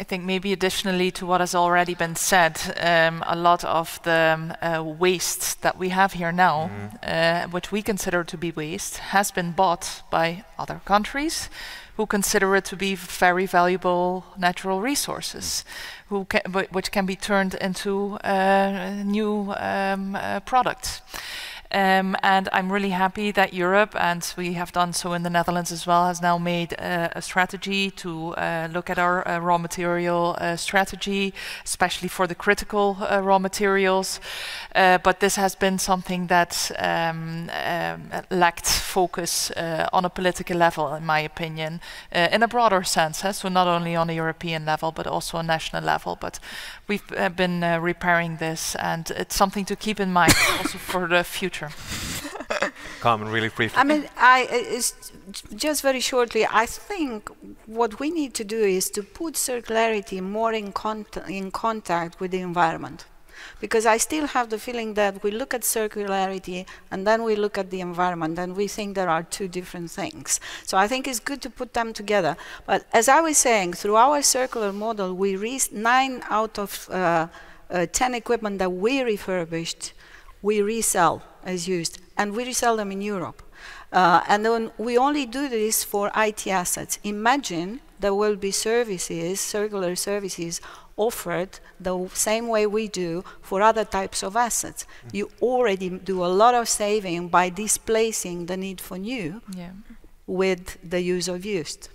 I think maybe additionally to what has already been said, um, a lot of the uh, waste that we have here now, mm. uh, which we consider to be waste, has been bought by other countries who consider it to be very valuable natural resources, who ca which can be turned into uh, new um, uh, products. Um, and I'm really happy that Europe, and we have done so in the Netherlands as well, has now made uh, a strategy to uh, look at our uh, raw material uh, strategy, especially for the critical uh, raw materials. Uh, but this has been something that um, um, lacked focus uh, on a political level, in my opinion, uh, in a broader sense. Eh? So not only on a European level, but also a national level. But we've uh, been uh, repairing this, and it's something to keep in mind also for the future. Carmen, really briefly. I mean, I, it's just very shortly, I think what we need to do is to put circularity more in, cont in contact with the environment. Because I still have the feeling that we look at circularity and then we look at the environment and we think there are two different things. So I think it's good to put them together. But as I was saying, through our circular model, we reached nine out of uh, uh, ten equipment that we refurbished, we resell as used, and we resell them in Europe. Uh, and then we only do this for I T assets. Imagine there will be services, circular services, offered the same way we do for other types of assets. Mm. You already do a lot of saving by displacing the need for new yeah. with the use of used.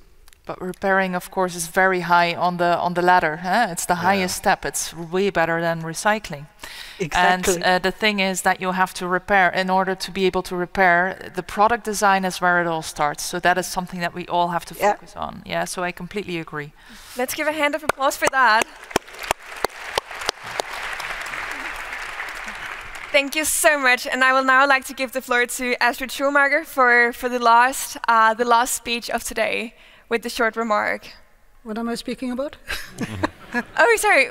But repairing, of course, is very high on the on the ladder. Huh? It's the yeah. highest step. It's way better than recycling. Exactly. And uh, the thing is that you have to repair. In order to be able to repair, the product design is where it all starts. So that is something that we all have to yeah. focus on. Yeah, so I completely agree. Let's give a hand of applause for that. Thank you so much, and I will now like to give the floor to Astrid Schumacher for, for the, last, uh, the last speech of today. With the short remark. What am I speaking about? Oh, sorry.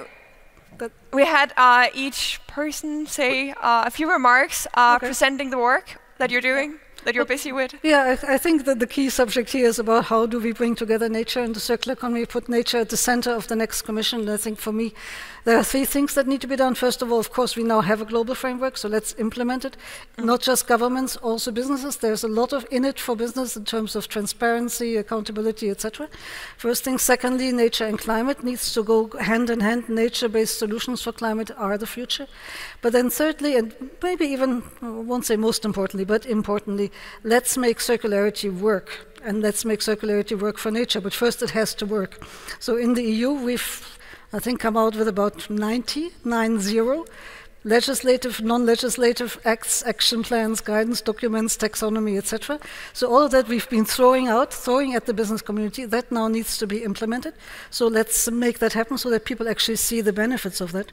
That we had uh, each person say uh, a few remarks uh, okay. presenting the work that you're doing, that you're but busy with. Yeah, I, th I think that the key subject here is about how do we bring together nature and the circular economy, put nature at the center of the next commission. And I think for me, there are three things that need to be done. First of all, of course, we now have a global framework, so let's implement it. Mm-hmm. Not just governments, also businesses. There's a lot of in it for business in terms of transparency, accountability, et cetera. First thing. Secondly, nature and climate needs to go hand in hand. Nature-based solutions for climate are the future. But then thirdly, and maybe even, I won't say most importantly, but importantly, let's make circularity work. And let's make circularity work for nature. But first, it has to work. So in the E U, we've I think come out with about ninety, nine zero, legislative, non-legislative acts, action plans, guidance documents, taxonomy, et cetera. So all of that we've been throwing out, throwing at the business community, that now needs to be implemented. So let's make that happen so that people actually see the benefits of that.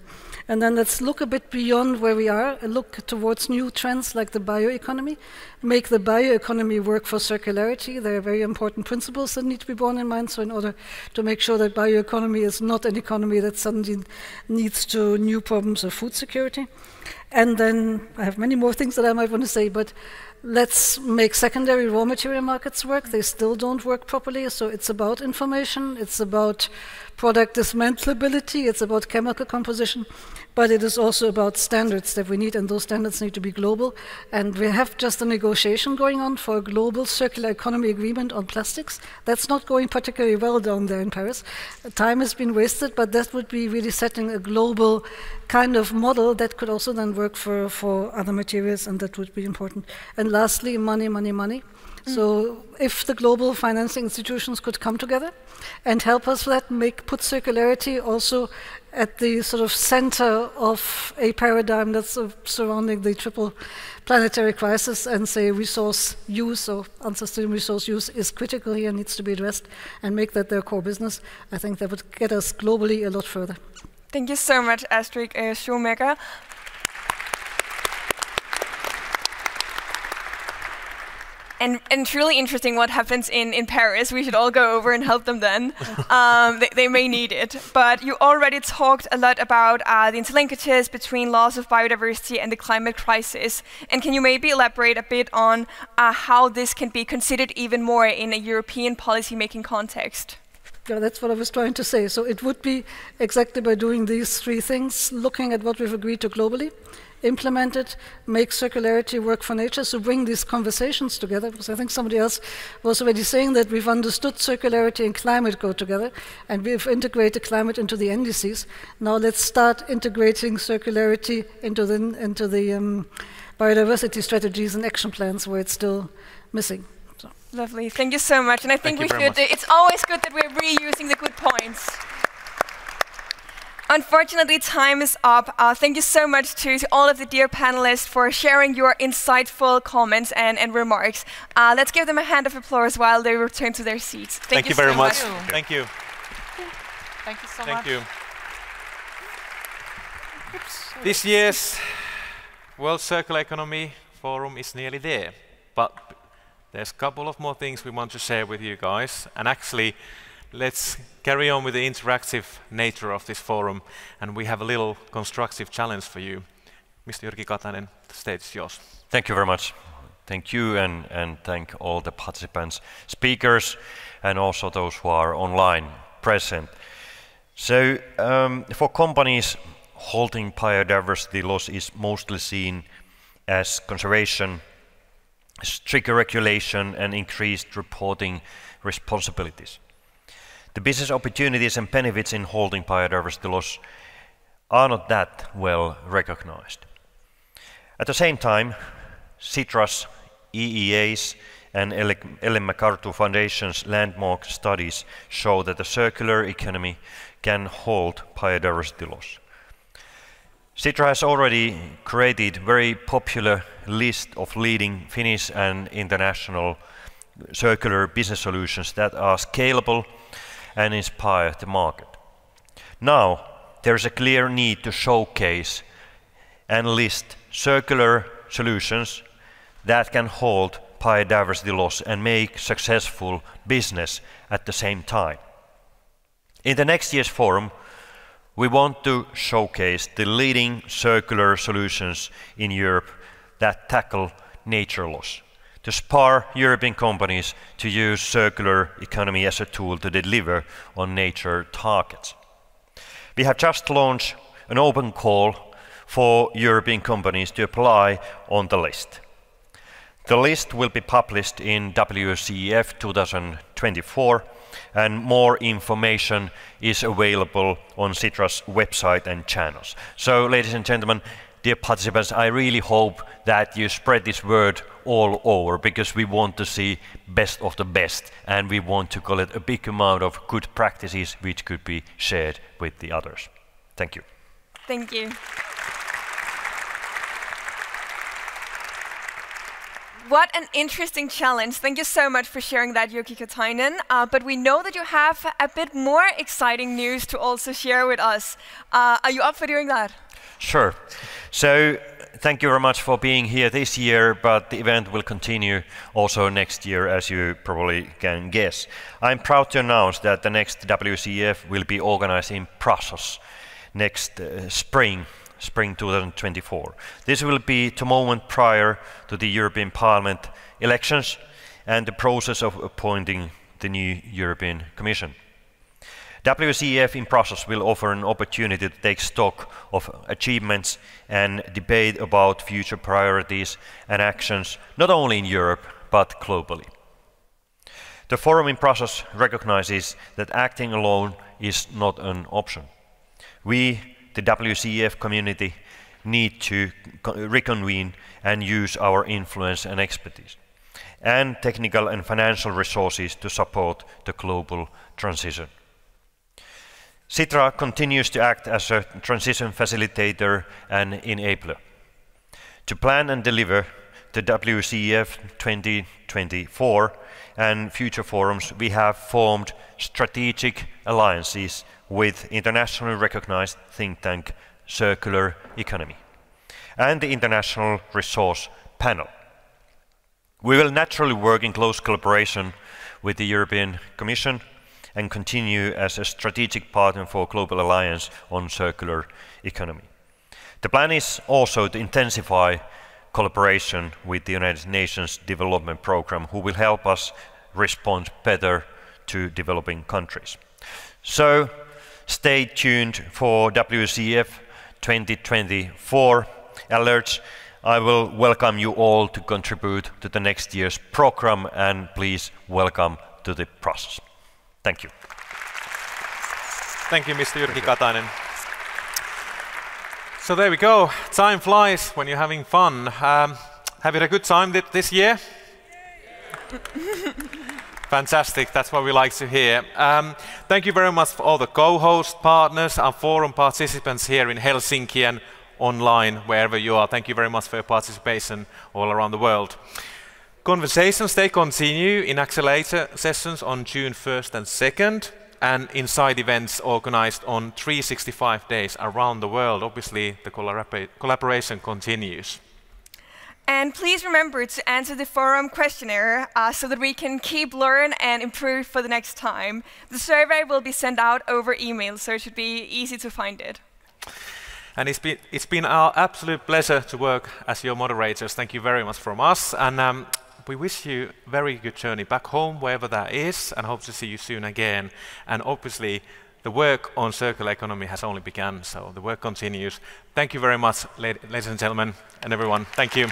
And then let's look a bit beyond where we are and look towards new trends like the bioeconomy, make the bioeconomy work for circularity. There are very important principles that need to be borne in mind. So in order to make sure that bioeconomy is not an economy that suddenly needs to new problems of food security. And then I have many more things that I might want to say, but let's make secondary raw material markets work. They still don't work properly, so it's about information, it's about product dismantlability, it's about chemical composition, but it is also about standards that we need, and those standards need to be global. And we have just a negotiation going on for a global circular economy agreement on plastics. That's not going particularly well down there in Paris. Time has been wasted, but that would be really setting a global kind of model that could also then work for, for other materials, and that would be important. And lastly, money, money, money. So if the global financing institutions could come together and help us with that, make, put circularity also at the sort of center of a paradigm that's uh, surrounding the triple planetary crisis, and say resource use or unsustainable resource use is critical here, needs to be addressed, and make that their core business, I think that would get us globally a lot further. Thank you so much, Astrid uh, Schumacher. And, and truly interesting what happens in, in Paris. We should all go over and help them then. um, they, they may need it. But you already talked a lot about uh, the interlinkages between loss of biodiversity and the climate crisis. And can you maybe elaborate a bit on uh, how this can be considered even more in a European policy-making context? Yeah, that's what I was trying to say. So it would be exactly by doing these three things, looking at what we've agreed to globally, implement it, make circularity work for nature, so bring these conversations together, because I think somebody else was already saying that we've understood circularity and climate go together, and we've integrated climate into the N D Cs. Now let's start integrating circularity into the, into the um, biodiversity strategies and action plans where it's still missing. So. Lovely, thank you so much. And I think we should, uh, it's always good that we're reusing the good points. Unfortunately, time is up. Uh, thank you so much to, to all of the dear panelists for sharing your insightful comments and, and remarks. Uh, let's give them a hand of applause while they return to their seats. Thank, thank you, you very so much. much. Thank you. Thank you so thank much. You. This year's World Circular Economy Forum is nearly there, but there's a couple of more things we want to share with you guys, and actually let's carry on with the interactive nature of this forum, and we have a little constructive challenge for you. Mister Jyrki Katainen, the stage is yours. Thank you very much. Thank you, and, and thank all the participants, speakers, and also those who are online present. So um, for companies, halting biodiversity loss is mostly seen as conservation, stricter regulation, and increased reporting responsibilities. The business opportunities and benefits in halting biodiversity loss are not that well recognized. At the same time, Sitra's, E E A's, and Ellen MacArthur Foundation's landmark studies show that the circular economy can halt biodiversity loss. Sitra has already created a very popular list of leading Finnish and international circular business solutions that are scalable and inspire the market. Now, there is a clear need to showcase and list circular solutions that can halt biodiversity loss and make successful business at the same time. In the next year's forum, we want to showcase the leading circular solutions in Europe that tackle nature loss, to spur European companies to use circular economy as a tool to deliver on nature targets. We have just launched an open call for European companies to apply on the list. The list will be published in W C E F two thousand twenty-four, and more information is available on Sitra's website and channels. So, ladies and gentlemen, dear participants, I really hope that you spread this word all over, because we want to see best of the best, and we want to collect a big amount of good practices which could be shared with the others. Thank you. Thank you. What an interesting challenge. Thank you so much for sharing that, Jyrki Katainen. Uh, but we know that you have a bit more exciting news to also share with us. Uh, are you up for doing that? Sure. So thank you very much for being here this year, but the event will continue also next year, as you probably can guess. I'm proud to announce that the next W C E F will be organized in Brussels next uh, spring. Spring twenty twenty-four. This will be the moment prior to the European Parliament elections and the process of appointing the new European Commission. W C E F in Brussels will offer an opportunity to take stock of achievements and debate about future priorities and actions, not only in Europe, but globally. The forum in Brussels recognizes that acting alone is not an option. We, the W C E F community, need to reconvene and use our influence and expertise, and technical and financial resources to support the global transition. Sitra continues to act as a transition facilitator and enabler. To plan and deliver the W C E F twenty twenty-four and future forums, we have formed strategic alliances with internationally recognized think tank Circular Economy and the International Resource Panel. We will naturally work in close collaboration with the European Commission and continue as a strategic partner for Global Alliance on Circular Economy. The plan is also to intensify collaboration with the United Nations Development Programme, who will help us respond better to developing countries. So, stay tuned for W C E F twenty twenty-four alerts. I will welcome you all to contribute to the next year's program, and please welcome to the process. Thank you. Thank you, Mister Jyrki Katainen. So there we go. Time flies when you're having fun. Um, having a good time th this year? Yeah. Fantastic. That's what we like to hear. Um, thank you very much for all the co-host partners and forum participants here in Helsinki and online, wherever you are. Thank you very much for your participation all around the world. Conversations, they continue in accelerator sessions on June first and second, and inside events organized on three sixty-five days around the world. Obviously, the collabora- collaboration continues. And please remember to answer the forum questionnaire uh, so that we can keep learn and improve for the next time. The survey will be sent out over email, so it should be easy to find it. And it's been, it's been our absolute pleasure to work as your moderators. Thank you very much from us. And um, we wish you a very good journey back home, wherever that is, and hope to see you soon again. And obviously, the work on circular economy has only begun, so the work continues. Thank you very much, ladies and gentlemen, and everyone. Thank you.